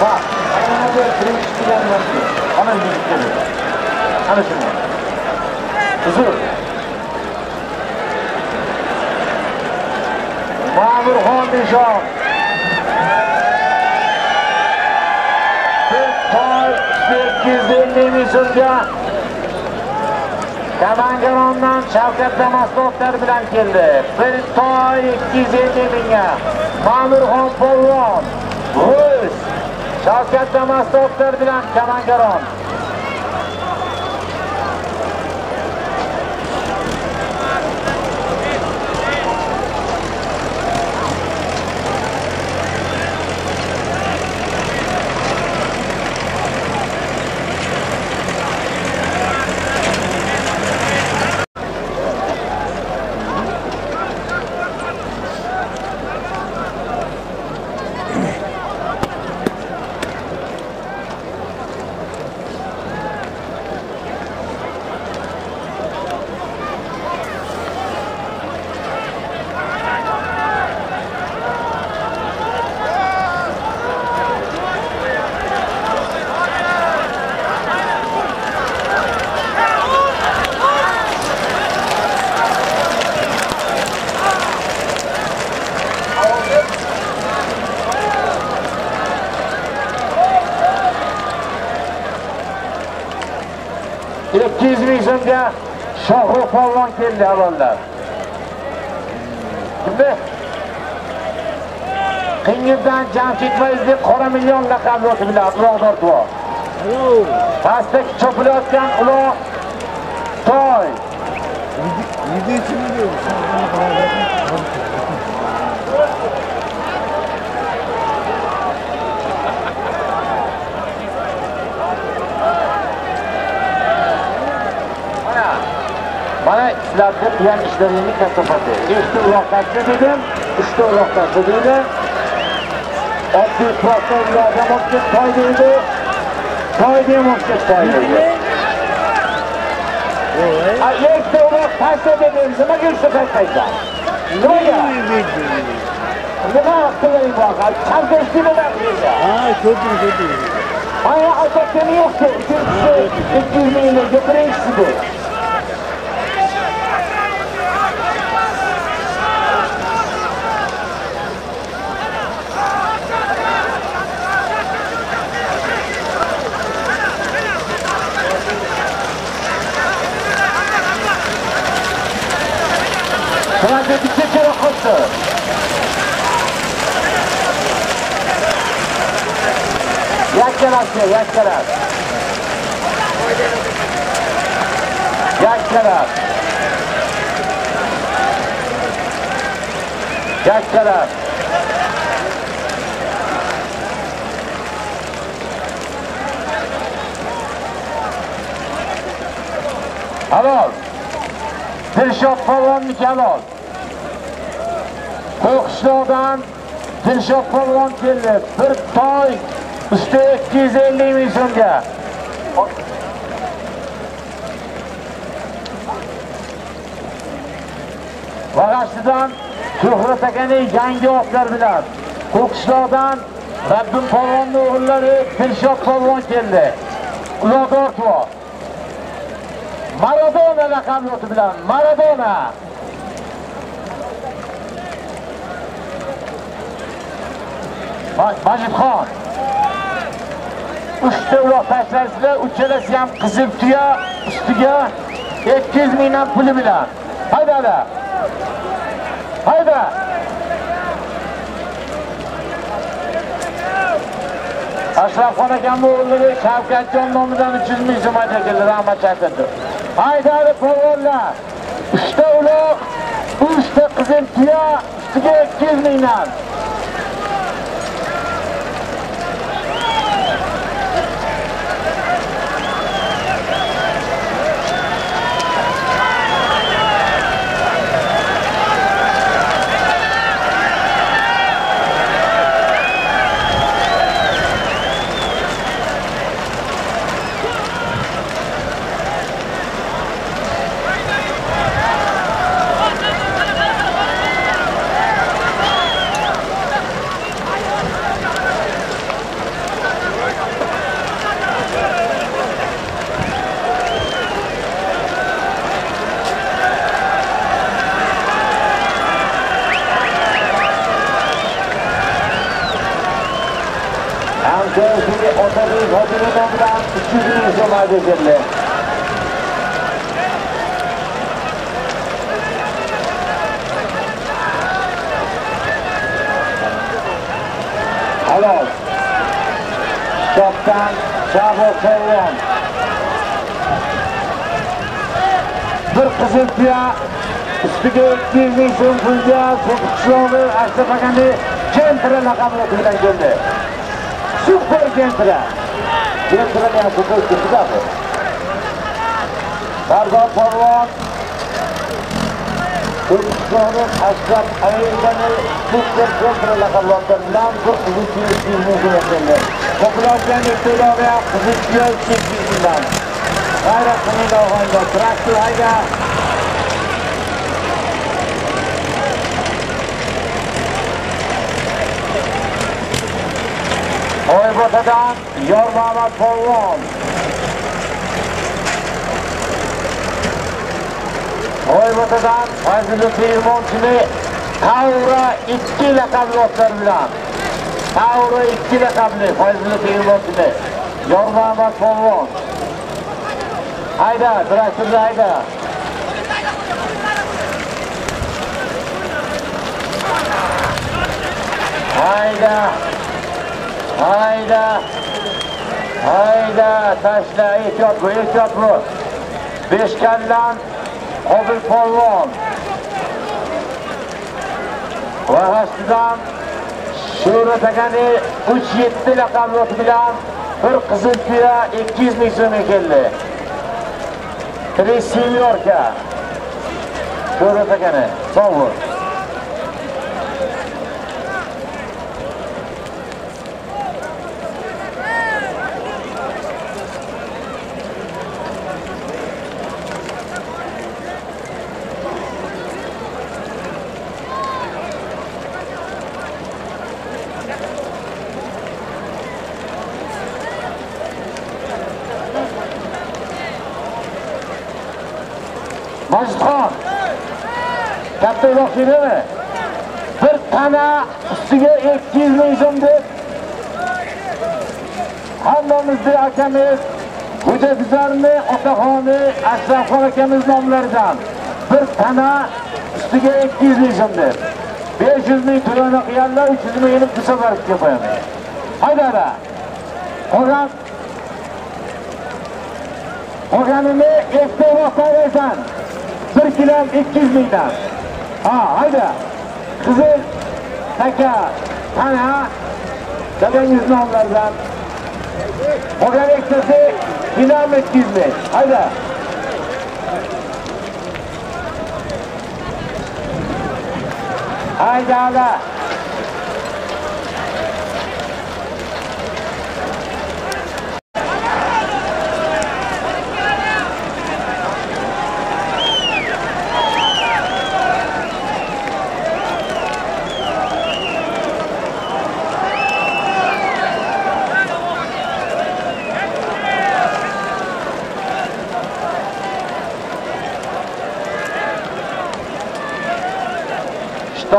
Bak, bana böyle kreşkiler var ki. Bana yüzükleri. Anlaşılma. Huzur. Mamur Hondijan. bir toy sekiz yüz elli misilca. Kamangarondan Şavkat Damastovlar bilen geldi. bir toy iki yüz elli binga. Mamur Hon Polvon. Rus. Şavkat Damastovlar bilen Kamangaron. iki yüz milyonca Şahru Polvon geldi alanlar. Şimdi Kıngız'dan can çekmezdi, Kora Milyon lakabı otu bile Uloq Dortuvo. Pastaki çöpülü atken Uloq Toy. Yedi için mi diyormuş? Bana sizlerde diyen işlerini kasafatı. İşte ulaştı dedim, işte ulaştı dedim. Abdülkrat'ta ulaştı mutlu paydıydı. Paydıya mutlu paydıydı. İşte ulaştı dedim, zıma gülsü kaçtaydı. Ne ya? Ne hakkı vereyim bu akar? Kardeşli mi verdiğinde? Haa, çok iyi, çok iyi. Bana ataklarını yoktu. İkincisi, ikizliğine götüren ikisidir. Sadece bir kere koştu. Yakkalar, yakkalar. Yakkalar. Yakkalar. Halol. Dilshod Polvon Mikalov. Ko'qishloqdan Dilshod Polvon keldi. Bir toy usti ikki yuz ellik ming so'mga. Vag'ashtidan Shuhrat akaning yangi otlar bilan Ko'qishloqdan Rabbim Polvonning o'g'illari Dilshod Polvon keldi. Uloq Dortuvo. Maradona lakabli oti bilan Maradona. Majidxon. Uchta uloq tashlasizlar, uchalasi ham qizil tuya ustiga ikki yuz mingdan puli bilan. Haydala. Hayda. Ashrafxon akam o'g'illari Shavkatjon nomidan uch yuz ming so'm ajratildi, rahmat aytdi. Haydali polvonlar, uchta uloq, uchta qizil tuya ustiga ikki yuz mingdan. Halol. Kaptan Şahı Kayyan. Bir kızıl piya. Üstüge bir son kılca. Sokuşluğunu Aştepakan'ı Kentra lakamına kuyudan gömdü. Süper Kentra. Kentra'nın yapıp kılçısı da bu. Pardon Polvon. O'zbekistonning Ashraf Ayirbanov Super Contra laqablaridan nam bir qizilchilikni muhim ekanlar. Qo'pilotgan iqtidoga qizilchilik chekligidan. G'ayratning davomida traktor haga Oybotadan Yormamat Polvon. Oybotadan Fazlulloh Ermonchini Tavra ikki laqabli otlar bilan Tavra ikki laqabli Fazlulloh Ermonchini Yormamat Polvon hayda traktorni hayda hayda hayda hayda tashla ehtiyot bo'l ehtiyot bo'l Beshkandan Hobil Polvon va Hashtidan Sho'ratagani uch yetti laqabli ot bilan bir qizil piya ikki yuz ming so'mga keldi. Tri Seniorka Sho'ratagani sovur. Majidxon katta uloq kelimi bir tana ustiga ikki yuz ming so'm deb hammamizni akamiz Xo'jabizlarni otaxoni Ashrafxon akamiz nomlaridan bir tana ustiga ikki yuz ming so'm deb besh yuz ming to'lana qilganlar uch yuz ming yilib tasavvurga qo'yamiz. Haydara qolgan qolganini e'tibor qo'ysan bir kilam ikki yuz mingdan. Ha, hayda. Qizil taka tana dadangiz nomlardan. Qolgan ikkisi kilam ikki yuz ming. Hayda. Hayda, hayda.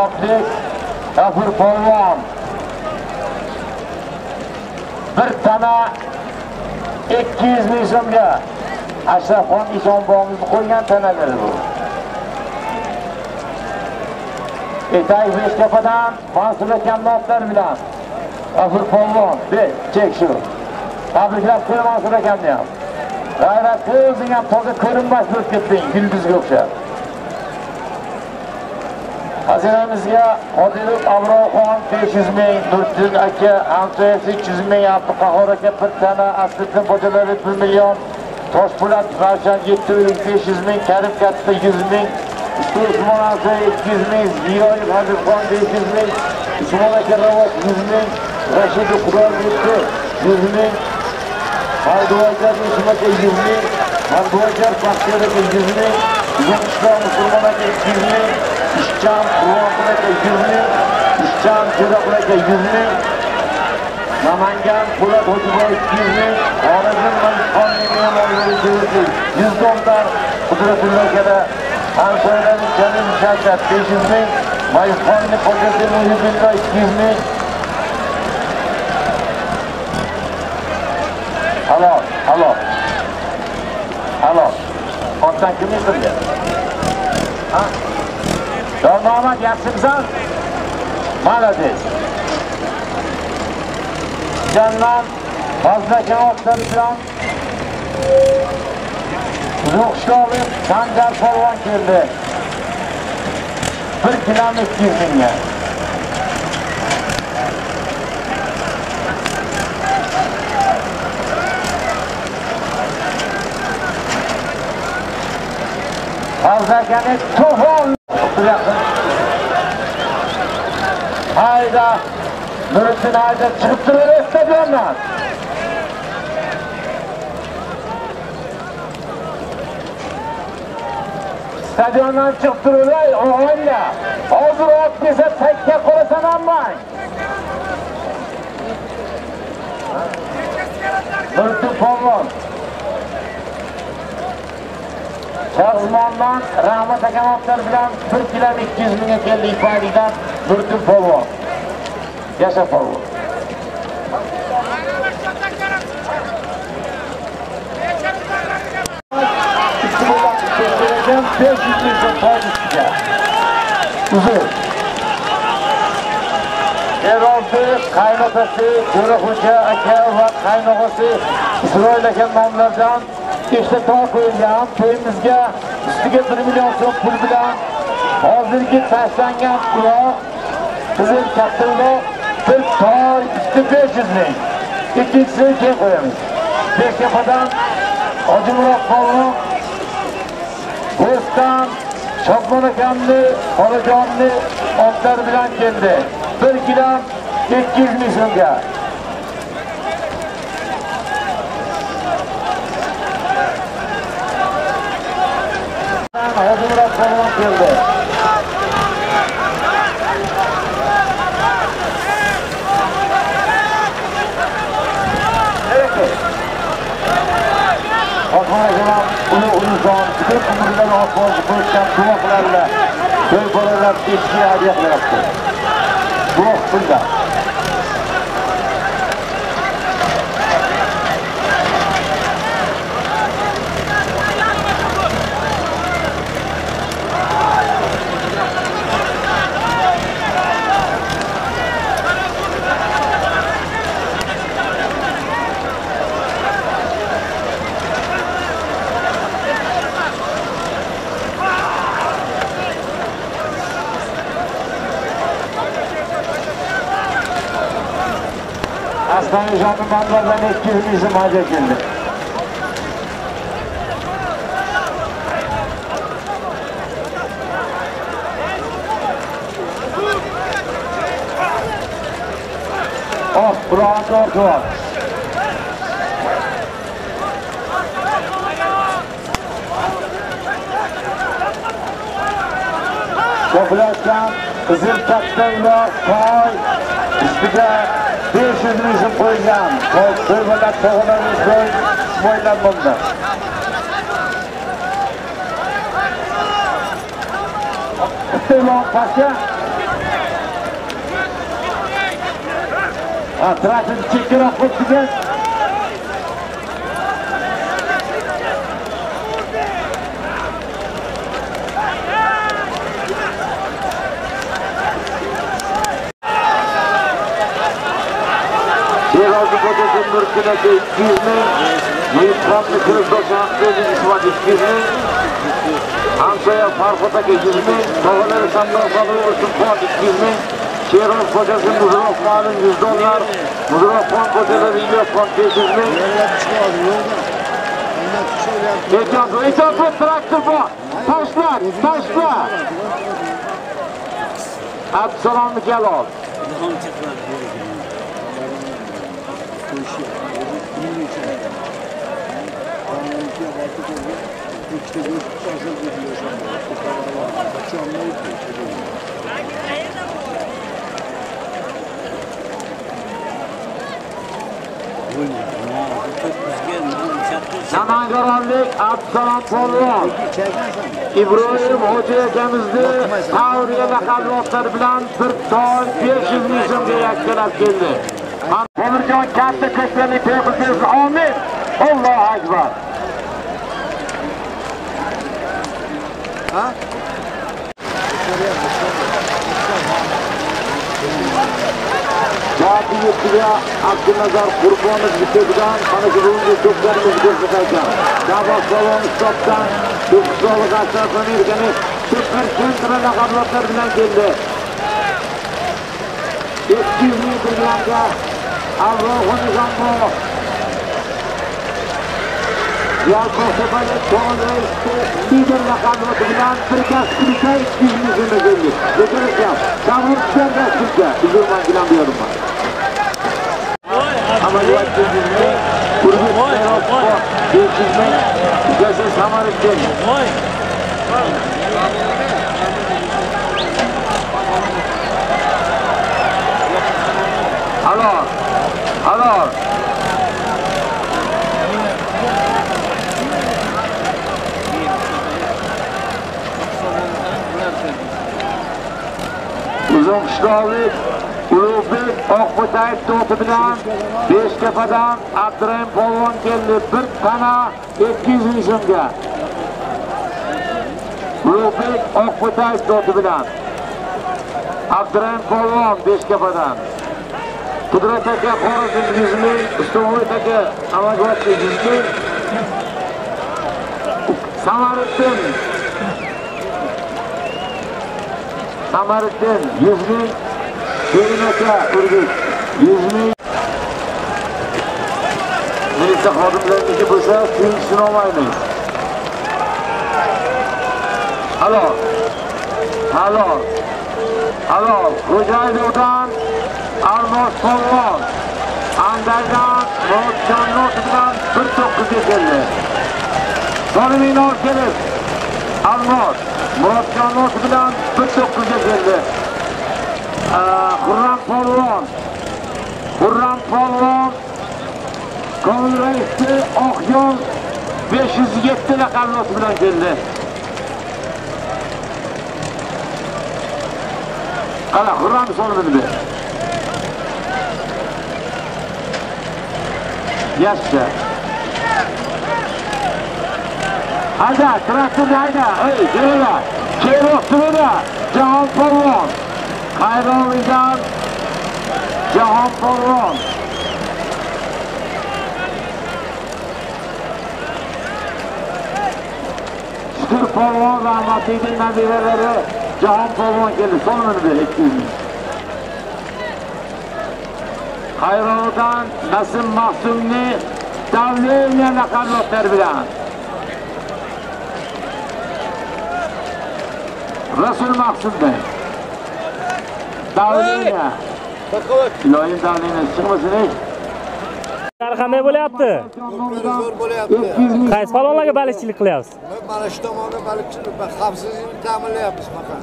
Toplik G'afur Polvon bir tana ikki yuz ming so'mga Ashrafxon Ishonboyimizni qo'ygan tanalari bu. Etay Beshkapadan Mansur akamlar bilan G'afur Polvon bek chekshuv. Tabriklar qilib Mansur akamni ham. G'ayrat o'zing ham toza ko'rinmas bo'lib ketding, yulduzga o'xshab. Haziramizga Odilov Avroxon besh yuz ming, Nurdin aka Antoyev uch yuz ming, Abduqahhor aka bir tana, Asliddin bojalari bir million, Toshpo'lat Ravshan yetti ming besh yuz ming, Karim Katta yuz ming, Usmon aka ikki yuz ming, Ziyoyev Hadirxon besh yuz ming, Usmon aka Ravot yuz ming, Rashid Qurol yuz ming, Hayduvoylar Usmon aka yuz ming, Hayduvoylar Baxtiyor aka yuz ming, Yo'qishlar Musulmon aka ikki yuz ming, İşcan Ruhaklı'nda yüz ming, İşcan Kuraklı'nda yüz ming, Namangan Kurak Hocu'nda ikki yuz ming, Ağrı'nın Malikanlı'nın onları yüz ming, yüz dollar Kudratullah'a Ankara'nın Can'ın Şarkat besh yuz ming, Malikanlı Kocası'nın yüz ming'da ikki yuz ming, Alo. Alo. Ortadan kim izledi? Ha? Normal yapsınızlar. Malaziz. Canlar, fazla cevaplar falan. Ruhşoğlu, Sancar Polvon girdi. Bir kilometre girdin ya. Fazla gelip tohum. Hayda. Nurettin Ayda çıkıp duruyor istediyorlar. Stadiondan çıktırılay oğulya. Hazır ot bize tekke korusan anmayın. Nurtun Polvon. Şahzmandan rahmet akamatlar bilen kırk kilometre iki yüz bin ekelli ifadeden Nurtun Polvon. Yaşa Polvon. beş yüz milyon toy üstüge. Uzun. Erol'tu, kaynatası, Kuruhuca, Akeva, kaynağası, İsroil'deki namlardan işte toy koyulgan, toyimizge üstüge bir milyon son pul bilen, hazırki taşlangan kulağı, kızın kattırlı, bir toy üstü beş yüz milyon. İkincisi kim koyalım? Beş yapadan, Hacı Murat Polvon, Rus'tan çapman ökenli, paracanlı otlar bilen geldi. Bir kilam iki yüz milyonca. Hacı Murat Polvon geldi. Evet. Hacı Uzun, kırk umurdan hafızı koşan kulaklarla bölgelerler eskiye hediye yaptı. Kulak burada. Tanıcanın mallardan etkilimizi maç edildi. Oh, Baratov var. Toplaşan kızıl taktayla koy üstüge beş yüz milyon koyacağım. Kırmadan toğularımız koy, boylan bunlar. Üstüman pasya. Atratın çekil akut güzel. Mürküneki iki yüz milyon, Yiğitramlı kırıkdoşu Hakkı'nın ispat iki yüz milyon, Ansoya Farfataki yüz milyon, Toğuları Sandan Sadığı Uçun Fuat iki yüz milyon, Şerif Kocası Muzurov Mal'ın yüz dolar, Muzurov Fon Kocası Bilgios Fon beş yüz milyon. Ekansu, ekansu, traktör bu! Taşlar, taşlar! Absalom Mikalov. Namangaronlik Absalom Polvon İbrohim Hoca akamizni Avriya laqabli bilan bir toy beş yüz milyon ga yakkalab keldi. Katta köşklerini tepkisiz Amir Allahu Ekber. Ha? Cahiyetiye Abdülnazar Kurban'ız bitirdiğinden tanıdığımız çocuklarımız göstereceğim. Davas salonu stoptan Türk-Solu karşısına girdiğini Türkler Söndür'e lakablarından geldi. Etkizliği bilgilerinde Allah'ın izanlığı Yalçın Sefali Çoğun Reis'te lider lakablarından Türkler Sürük'e etkizliğine geldi. Götürürken Davutçı'dan da Sürük'e üzülman bilen bir yorum var. Ameliyat çözümlü, kurguş aerospor, geçizmek, yaşış hamarık değil. Alor, alor. Uzun kışlavlık. Ulug'bek Oqbo'tayev to'pi bilan Beshkapadan Abdurahim Polvon keldi. Bir pana ikki yuz ming so'mga. Ulug'bek Oqbo'tayev to'pi bilan Abdurahim Polvon Beshkapadan. Qudrat aka Xorazm yuz ming, Ustovoy aka Amag'ot yuz ming. Samariddin Samariddin yuz ming. Kerinaka Urgut yuz ming. Birlikte xodimlarniki bo'lsa, sinishini olmaymiz. Halol. Halol. Halol. Xo'jaynovdan Armos Polvon. Andaydan Murodjon Notovdan bir to'qqiz keldi. Sonini olib kelib Armos Murodjon Notovdan bir to'qqiz keldi. Hurram Polvon, Hurram Polvon, Kongresi Oqyon besh yuz yetti laqabli bilan keldi. Qala Hurram sonini ber. Yashsa. Hada, traktorni hayda, ey, kelinglar. Keroqtimida, Jahon Polvon. Hayronlidan Jahon Polvon. Shukur Polvon rahmatlining nabiralari Jahon Polvon keldi. Sonini ber ikki yuz ming. Hayrondan Nasim Mahsumni Davlevniya laqablar bilan. Rasul Mahsumdan Davlina. Loyin Davlina chiqmasin ey. Qar qanday bo'lyapti? Zo'r bo'lyapti. Qaysi palonlarga baliqchilik qilyapsiz? Biz mana shu tomonda baliqchilik va xavfsizlikni ta'minlayapmiz faqat.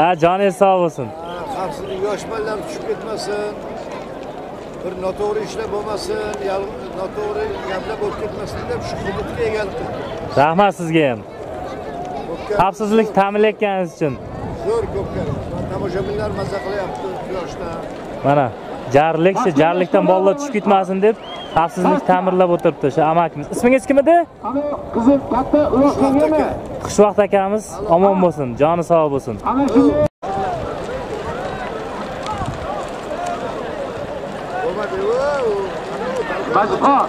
Ha, joningiz sog' bo'lsin. Xavfsizlik yosh bolalar tushib ketmasin. Bir noto'g'ri ishlar bo'lmasin, yolg'on noto'g'ri gaplar bo'lib ketmasin deb shu hududga egalik qildik. Rahmat sizga ham. Xavfsizlik ta'minlayotganingiz uchun. Zo'r ko'pkari. Tomoshabinlar mazza qilyapti yoshda. Mana jarlikchi, jarlikdan bolalar tushib ketmasin deb xavfsizlik ta'mirlab o'tiribdi shu amakimiz. Ismingiz kim edi? Ana qizim Katta Uloqmi? Xushvaqt akamiz omon bo'lsin, joni sog' bo'lsin. Mazkur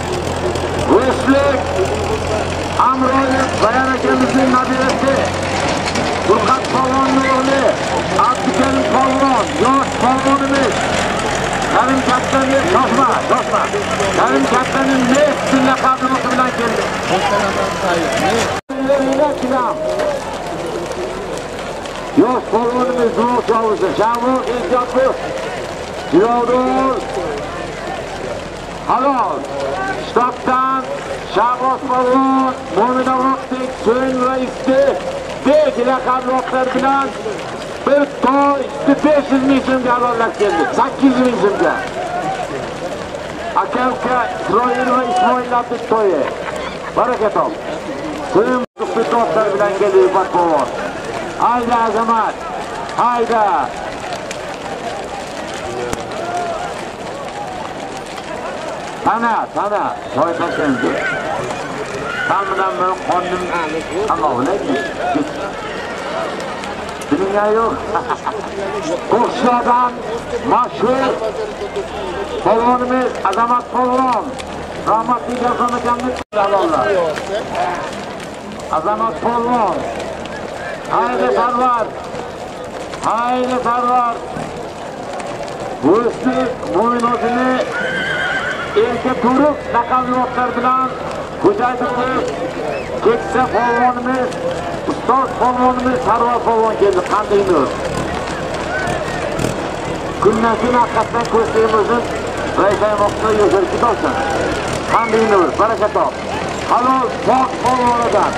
Ruslik Amroyev Bayan akamizning nabirasi Urgut Polvonning o'g'li Abdukarim Polvon, yosh polvonimiz. Karim Kattani Toshma, Toshma. Karim Kattani neft laqabini bilan keldi. Yosh polvonimiz Zo'rchavuz, Javur Ejdodov. Jirodov. Halol. Штабтан Шабосмалло Моминовтың Сөйін Раисті Дегі лақамлоқтар білан bir toy beş yüz bin cümle alanlar geldi. sekiz yüz bin cümle. Akevka, Zroyil ve İsmail Abdik toyu. Barakatov. Suyun buzuklu dostlar bilen geliyor bak POLVON. Hayda Azamat. Hayda. Sana, sana. Toy kaçındı. Tam bundan ben kondum. Ama o ne ki? Dünya yok. Koşu'dan maşhur POLVON'umuz Azamat POLVON. Rahmatli Gazan'ı canlıklarla. Azamat POLVON. Haydi parvar. Haydi parvar. Bu üstü Mo'yinozini erke durup nakalli otlardan kucaydıklı kekse POLVON'umuz Ustoz POLVON'umuz Sarvar POLVON geldi, kandıyımız. Günden gün hakikaten kurşuyumuzun Reysa'yı noktada yüzerki dostlar. Kandıyımız, bereket ol. Halol, Fok POLVON'dan.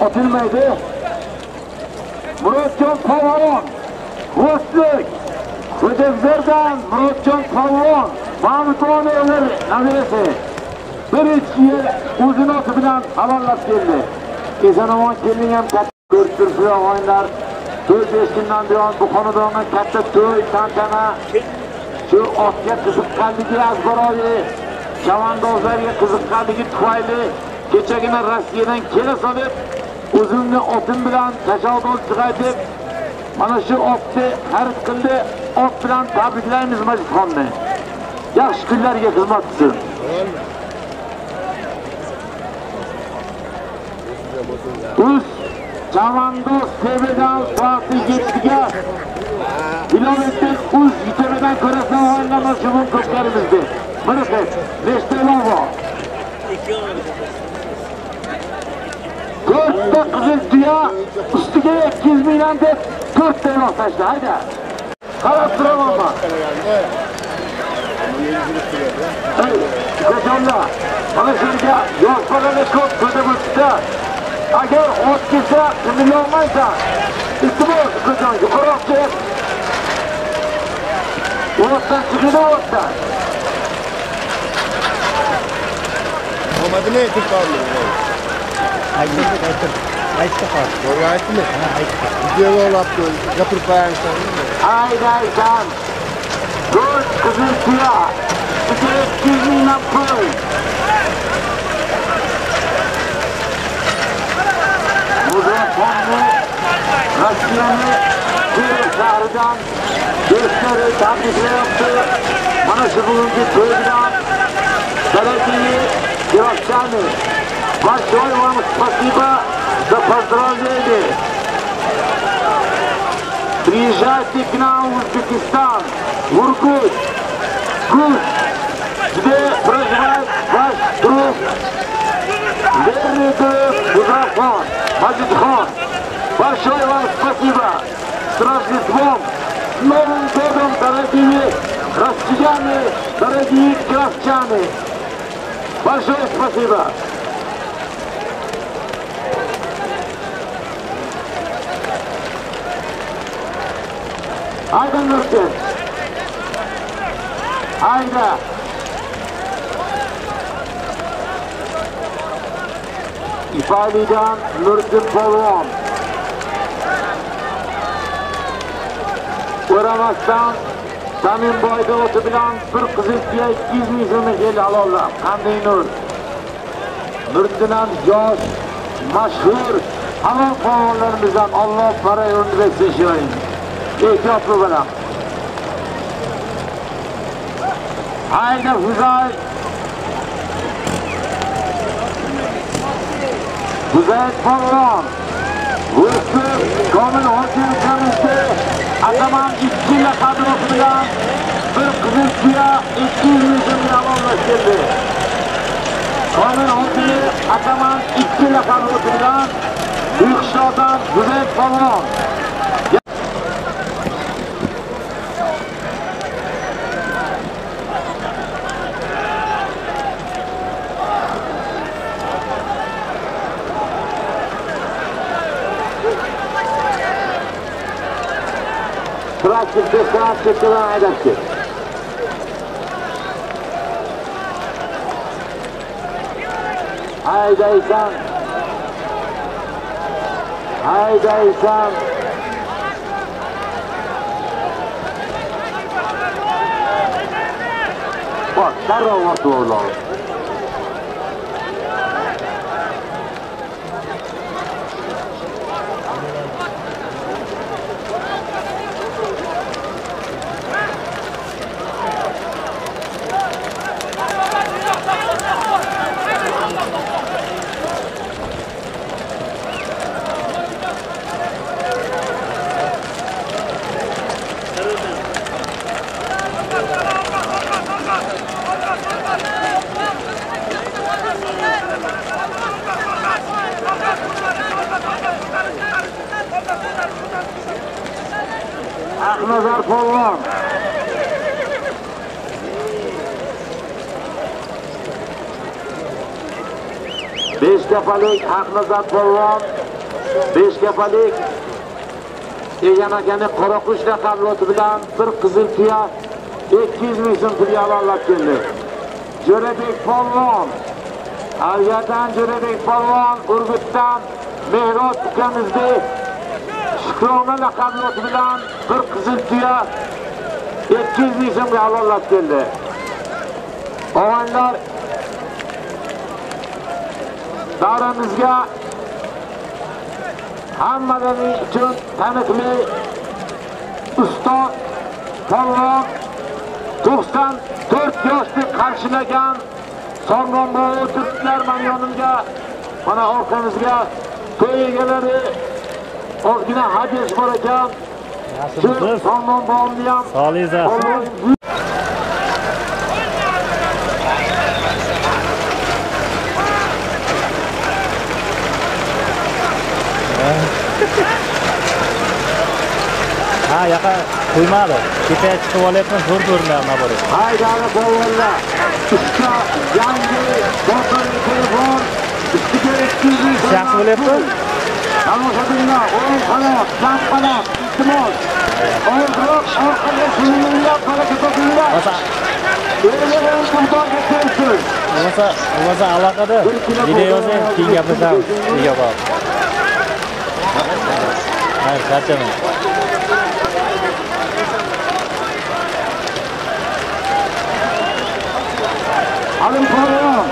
Otilmaydı. Muratjon POLVON. ULOQ. Kudevzer'dan Muratjon POLVON. Mahmut'un evler naziresi bir içkiye uzun otu bilen havallat geldi. İzanovan Kirlingem KATTA görüntülü oyunlar dört beş günden diyor bu konuda onun KATTA toy tantana şu otya kızıkkalligi azborovi chavandozlarga kızıkkalligi tufayli kechagina Rossiyadan kela solib uzunni otin bilan tashabbus qilib mana shu otni xarid qildi. Ot bilan tabriklaymiz Majidxonni. Yaxshi kunlarga xizmat qilsin. Uz Chavandoz Tebedan Fatih Yetkiga kilometr uz Tebedan ko'rasam o'ynama shubun ko'pkarimizda. Mana shu nechta ilon bor? To'rtta qizil tuya ustiga ikki yuz mingdan deb to'rtta ilon tashla. Hayda. Qarab turamanmi? Kaçanda, bana şimdi yospakalı çok kötümüzde eğer ot gitse, ünlü olmaysa istimiyoruz kaçan, yukarı ot git ottan çıkıyor ottan Muhammed'e ne etik kaldı? Ayıttı Ayıttı kaldı Doğru ayıttı mı? Ayıttı Gidiyor oğlum yapır koyan insan Ayda aydan dört kızın suya iki yüz bin yapıyor. Burada konu Rusya'nın bir şehirden gösteri tabrikle yaptı. Bana şu bugünkü köyden belediye Kiroşcan'ı başrol olmuş pasiba da поздравляли. Приезжайте к нам в Узбекистан, в Ургут, Курс, где проживает ваш друг, верный друг Музафар, Мазидхан. Большое вам спасибо. С Рождеством, с Новым годом, дорогие россияне, дорогие красчане. Большое спасибо. Haydi Nurten. Haydi. İfali'den Nurten POLVON. Uğramazdan Samim Boy'da otu bilen bir kızı diye iki yüz milyonu gel alalım. Kanday Nur. Nurten'den yaş, maşhur, ama POLVON'larımızdan Allah parayı önünü ve seçiyoruz. İhtiyatlı bana. Haydi Huzay. Huzay POLVON. Hüsnü Komil Hotel Karısı. Ataman iki lakadrosuyla bir kızın suya iki yüzün yalanla geldi. Komil Hotel Ataman iki lakadrosuyla Büyükşehir'den Huzay POLVON. Straf çıktı, straf çıktı ve aydar çıktı. Haydaysan, haydaysan. Bak, darrol orta oğlan. Aknazar Polvon. Beş kefalik Aknazar Polvon. Beş kefalik Eganakani Qoraqush raqamloti bilan bir qizil tuya ikki yuz ming so'm pulga olib keldi. Jo'rabek Polvon. Avyadan Jo'rabek Polvon Urgutdan Mehrod ukamizni Şükrona laqamloti bilan bir qizil tuya ikki yuz ming so'mga olib keldi. O'g'onlar davramizga hammalarning uchun taniqli ustoz Polvon to'qson to'rt yoshni qarshilagan Songonboy Turklar maydonimga mana orqamizga to'y egalari ozgina hadis bor ekan. Shu Songonboyni ham soliza. Ha yaqa qo'ymadi. Kepaya chiqib olayapman, zo'r-zo'rlar mana bor. Haydani polvonlar. Uchta yangi botir polvon. Ustiga ikki yuz ming. Yaxshi bo'lyapti. Namoyishchilar, o'yin qanot, jang qanot, iltimos. O'yinroq orqaga surilinglar, harakat qilinglar. O'yinlarni to'g'ri kelsin. Bo'lsa, bo'lsa aloqada video yozing, keyin gaplashamiz. Nega bor? Hayır, kaçamayın. Alın Polvon.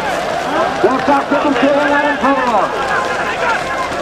Ortak takım sevenlerin Polvon.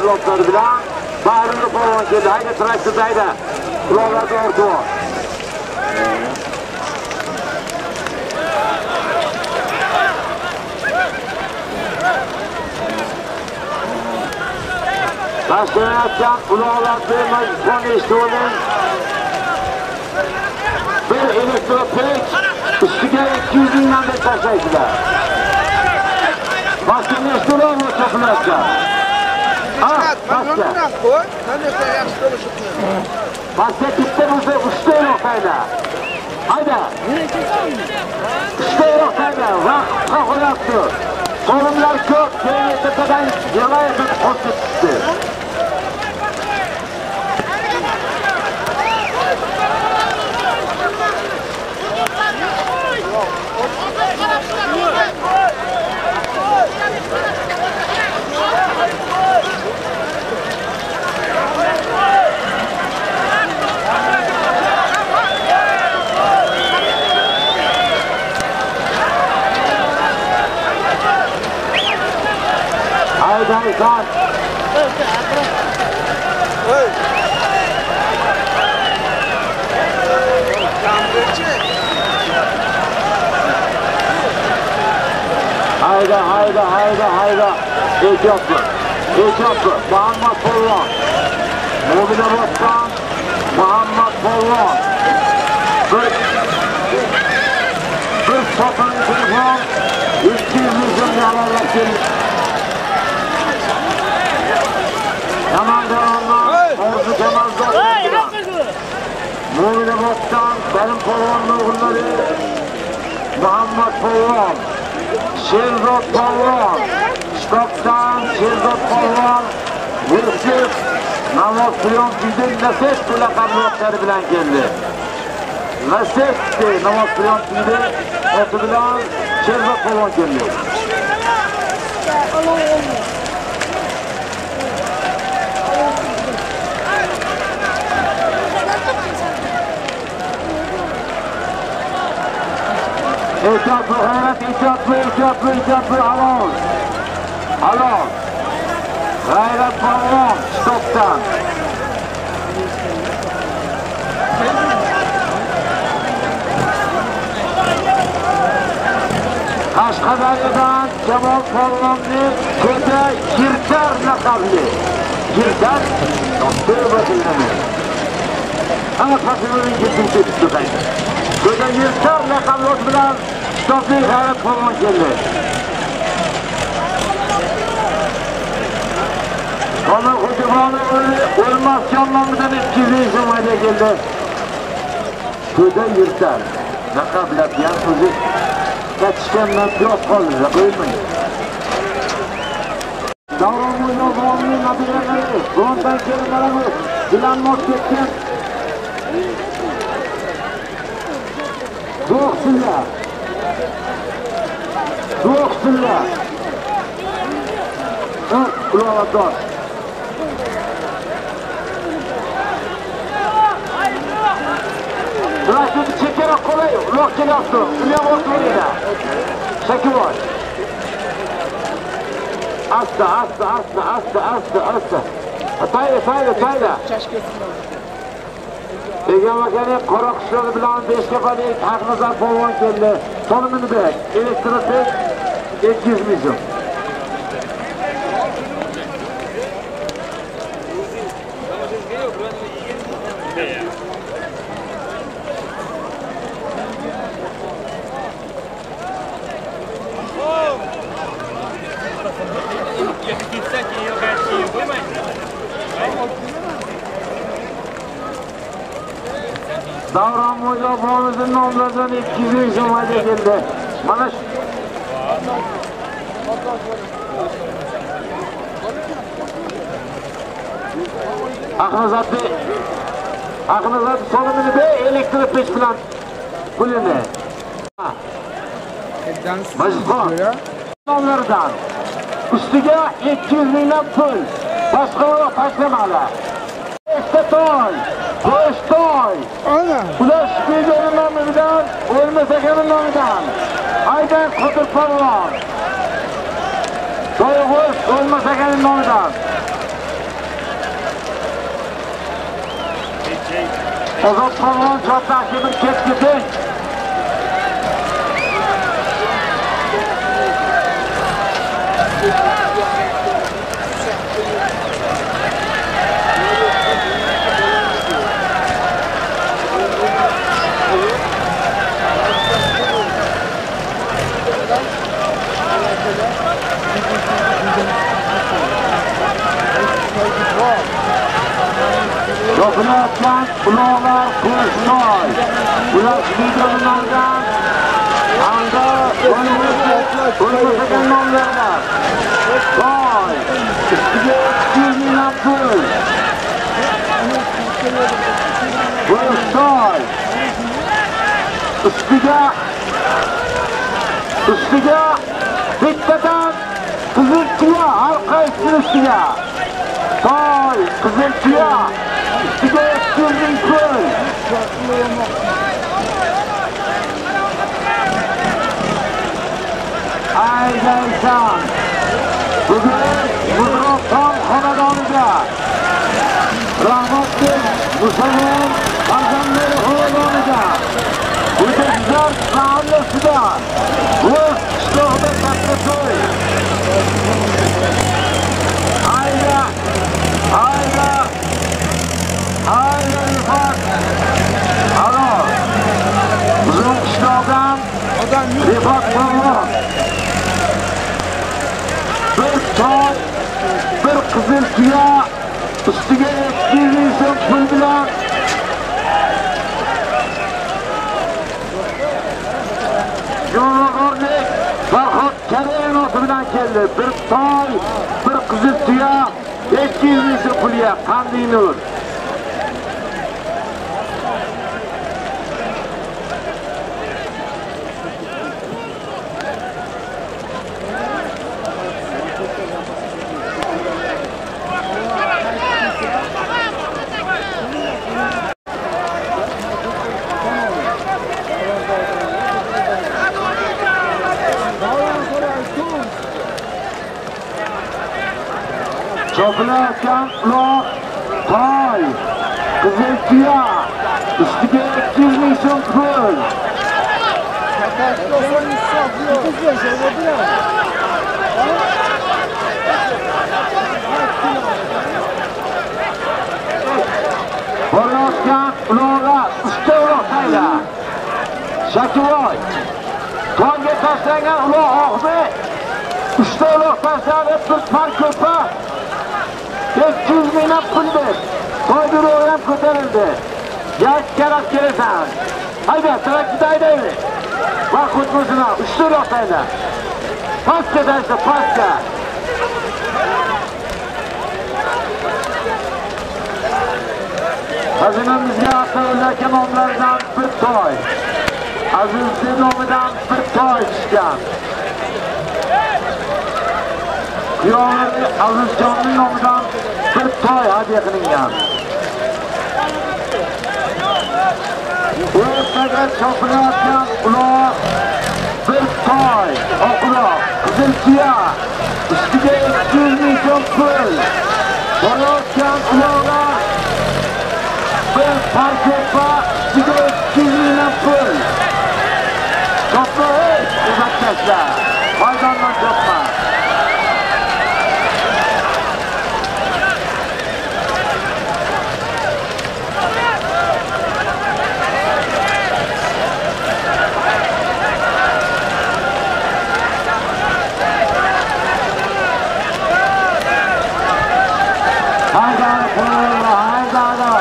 Kutlu Oktari'den Baharlı Polvon geldi. Hayda, sirasiz hayda. Kulağlar doğru doğru. Başlayın atacağım. Kulağlar duymaz. Son işte olun. Bir elektropik. Üstüge ikki yuz ming nandet taşlayıcılar. Başlayın işte olun. Çok ulaşacağım. Ah, başlayın. Vaziyet gittiğimizde uçta yoktaydı. Haydi. Uçta yoktaydı. Vak, kalkın yaptı. Sorunlar çok. T V T'den yola yakın hoşça çıktı. Haydarsan. Hey. Hayda, hayda, hayda, hayda. Etraflı, etraflı. Muhammed Polvon. Mobile Bostan, Muhammed Polvon. Bir, bir satın telefon. Üstü yüzünü alalım. Hemen devamlar. Ordu temazlar. Mobile Bostan, benim Polvon'un oğulları. Muhammed Polvon. Şerzod Polvon, Ştok'tan Şerzod Polvon, Yusuf, Navasyon Tüydün Nasif'ti lakabı yokları bilen geldi. Nasif'ti Navasyon Tüydün, otu bilen Şerzod Polvon geldi. İhtiyatlı, hayret, ihtiyatlı, ihtiyatlı, ihtiyatlı, alon. Alon. Hayret, alon, stoptan. Aşkadarya'dan Cemal Polvon'u köte Girter lakabli. Girter, doktor bakımını. Ama katılımın kesinlikle bir tutaydı. Köte Girter lakabli oturan Ştok'ta hayret Polvon geldi. Onun hücumanı ölmez canlanmadan etkili Cuma'ya geldi. Köde yırtar. Lakablat yan sözü. Kaçışkenler yok kalırsa koymayın. Davranmıyla bağımlı nabileleri. Ondan kelimelerimiz. Dilan not etken. Doğuksunlar. Doğuksunlar. Hıh, kulağa dağıt. Burası bir çekerek kolay, U L O Q geliyorsun. Ülyam ortaya. Şekil var. Asla, asla, asla, asla, asla, asla. Atayla, atayla, atayla. Egen vakani, kora kuşları bilan, beş kefali, Hakkınızdan Polvon geldi. Sonumunu bırak. Elektronik, iki yüz milyon. Davran Mo'yla boğazının onlardan iki yüz Cuma'ya geldi. Bana şu... Aklınız attı. Aklınız attı. Sonumunu be elektrik peş plan. Kulüne. Başka. Onlardan. Üstüge iki yüz milyon pul. Başka olarak taşlamalar. İşte toy. Boş toy. Ulaş Bilge'nin namıdan, Ölmez Ege'nin namıdan. Aydan Kudur Polvon. Toy boş, Ölmez Ege'nin namıdan. Ozot Polvon çok takibin ketkisi. Yokunu atman, kulağlar, kuşlar. Ulaş videolardan, anda önümüzdeki anlamlardan. Vay! Üstüge iki yüz bin atın. Kuşlar. Üstüge, üstüge, dikkaten, kızıltıya, halka etsin üstüge. Toy, kızıltıya. Üstüge ettirdin kul. Ayda insan. Bugün Budrov tam hanedanıca. Rahmetli Musa'nın kazanları hanedanıca. Bugün zor sağlısı da. Bu ştohbet hakkı toy. Kızıl Kıya üstüge birliği sök buldular. Yorulurlik Farhat Kere'nin ortamından geldi. Bir toy, bir Kızıl Kıya, iki birliği sök buldular. Kandinur. Çöpülerken uloq, toy, Kızıl Kıya, üstüge iki yüz ming so'm pul. Borayotgan uloqlar uchta uloq tayla. Shakiroy, toyga tashlangan uloq Oqbek, uchta uloq tashladi, bir par ko'pa. ikki yuz mingdan puldir. Toyni o'ylab ko'tarildi. Yaxshi qarab kelasan. Hayda, tarakkida haydaylik. Vaqt o'zini uchta uloq tayla. Pastga tashla, pastga. Hazinamizga Aslanlar kamonlardan bir toy, Azizli nomidan bir toy tushgan. Kuyovli Azizjonning nomidan bir toy hadya qilingan. O'rtaga chopilayotgan uloq bir toy, oq uloq, Qizil Tuya, ustiga ikki yuz ming so'm pul. Borayotgan uloqlar Parkopa, sigara kimliğine pul. Topla hiç uzaklaşlar. Haydandan topla. Haydanı koyuyorlar, haydanı.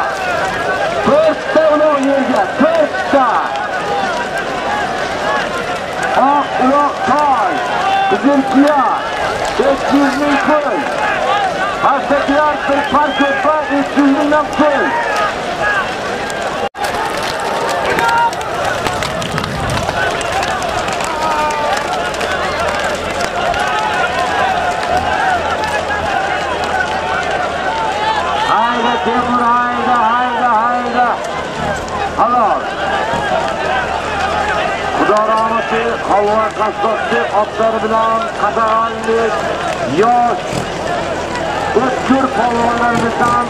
Oq uloq toy, Qizil Tuya, ikki yuz ming pul. Pastdagilar bir par ko'pa, ikki yuz mingdan pul. Hayda Temur, hayda, hayda, hayda. Halol. Xudoramasi, Qovg'on qassobchi otlari bilan qadag'anlik yosh o'tkir polvonlarimizdan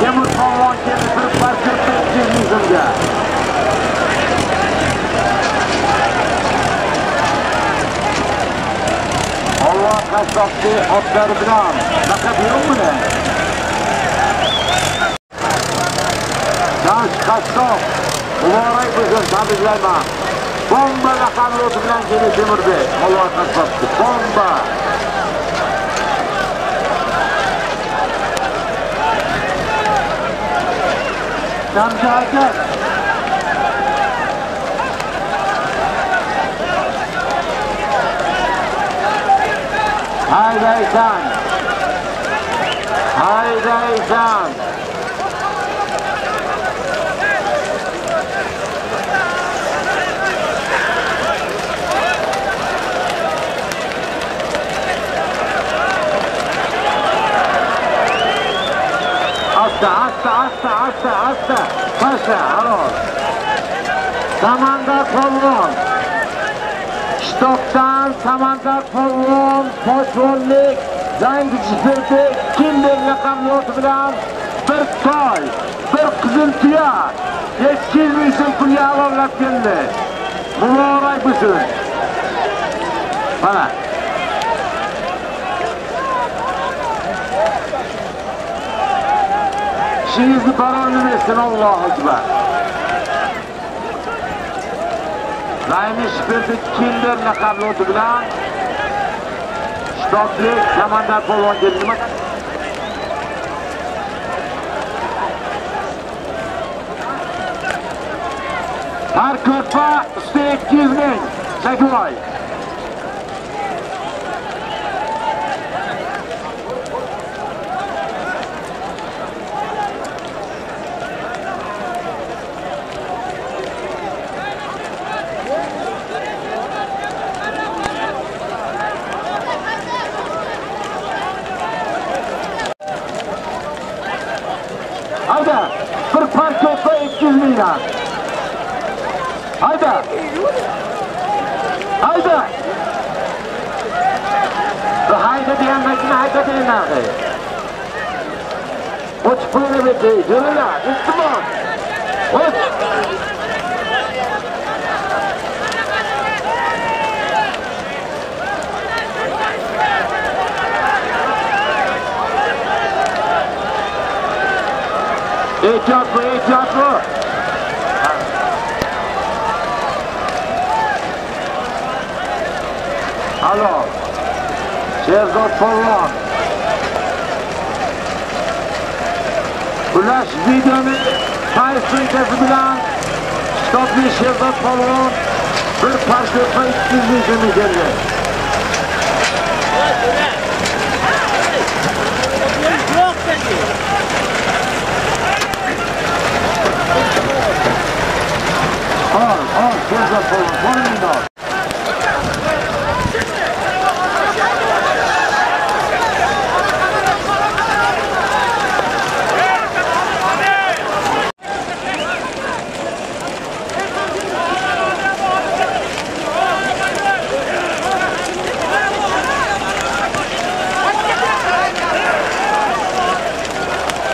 Temur polvon kelib bir parcha tuzimizga. Qovg'on qassobchi otlari bilan naqad yo'qmi? Yosh qassob, muborak bo'lsin, tabriklayman. Bomba laqabli o'tidan kelib Temurbek, Alloh qassobdi. Bomba. Jamshid aka. Haydaysan. Haydaysan. Asta, asta, asta, asta, pasta, halol. Samandar polvon. Shtokdan Samandar polvon, pochvonlik, zangi jifirdik, kimdir laqamli o'ti bilan bir toy, bir Qizil Tuya, ikki yuz ming so'm pulga alolab keldi. Muborak bo'lsin. Mana. İşinizi baranlı versin Allahu Ekber. Raymiş bizi kimler laqabli o'ti bilan Shtoklik Samandar polvon keldi. Arkortma sekiz bin Sekulay. Bir park olsa iki yüz milyon. Haydi. Haydi. Haydi diyen makine haydi diyen abi. Uç bunu bitti. Yürüla. Üstümon. Uç. Ehtiyatlı, ehtiyatlı. Alo. Şehzod Polvon. Ulaş videonun payı suikası bilen Stopli Şehzod Polvon bir parçası iki yüz milyon geldi.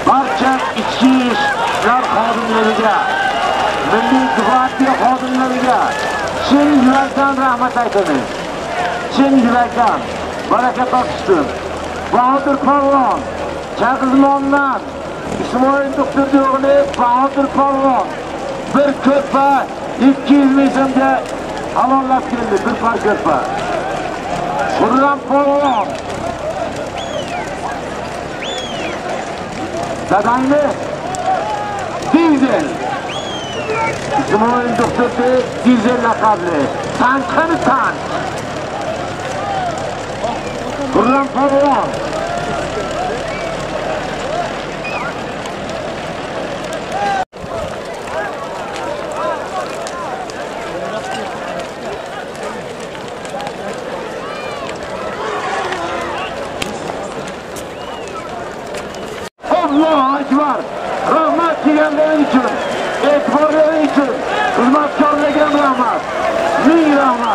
Barcha ichki ishlar xodimlariga, Milliy gvardiya xodimlariga chin yurakdan rahmat aytaman. Chin yurakdan baraka topsin. Bahodir Polvon, Chag'izmondan Ismoil doktorni o'g'li Bahodir Polvon bir ko'pa iki yüz milyon so'mga halollab keldi, bir par ko'pa. Xurram Polvon Dadangni dizel Ismoil doktorni dizel laqabli tanqini tanq Xurram Polvon var. Rahmat diyenlerin için, etvarların için, hizmetkarlarına rahmat. Min rahmat.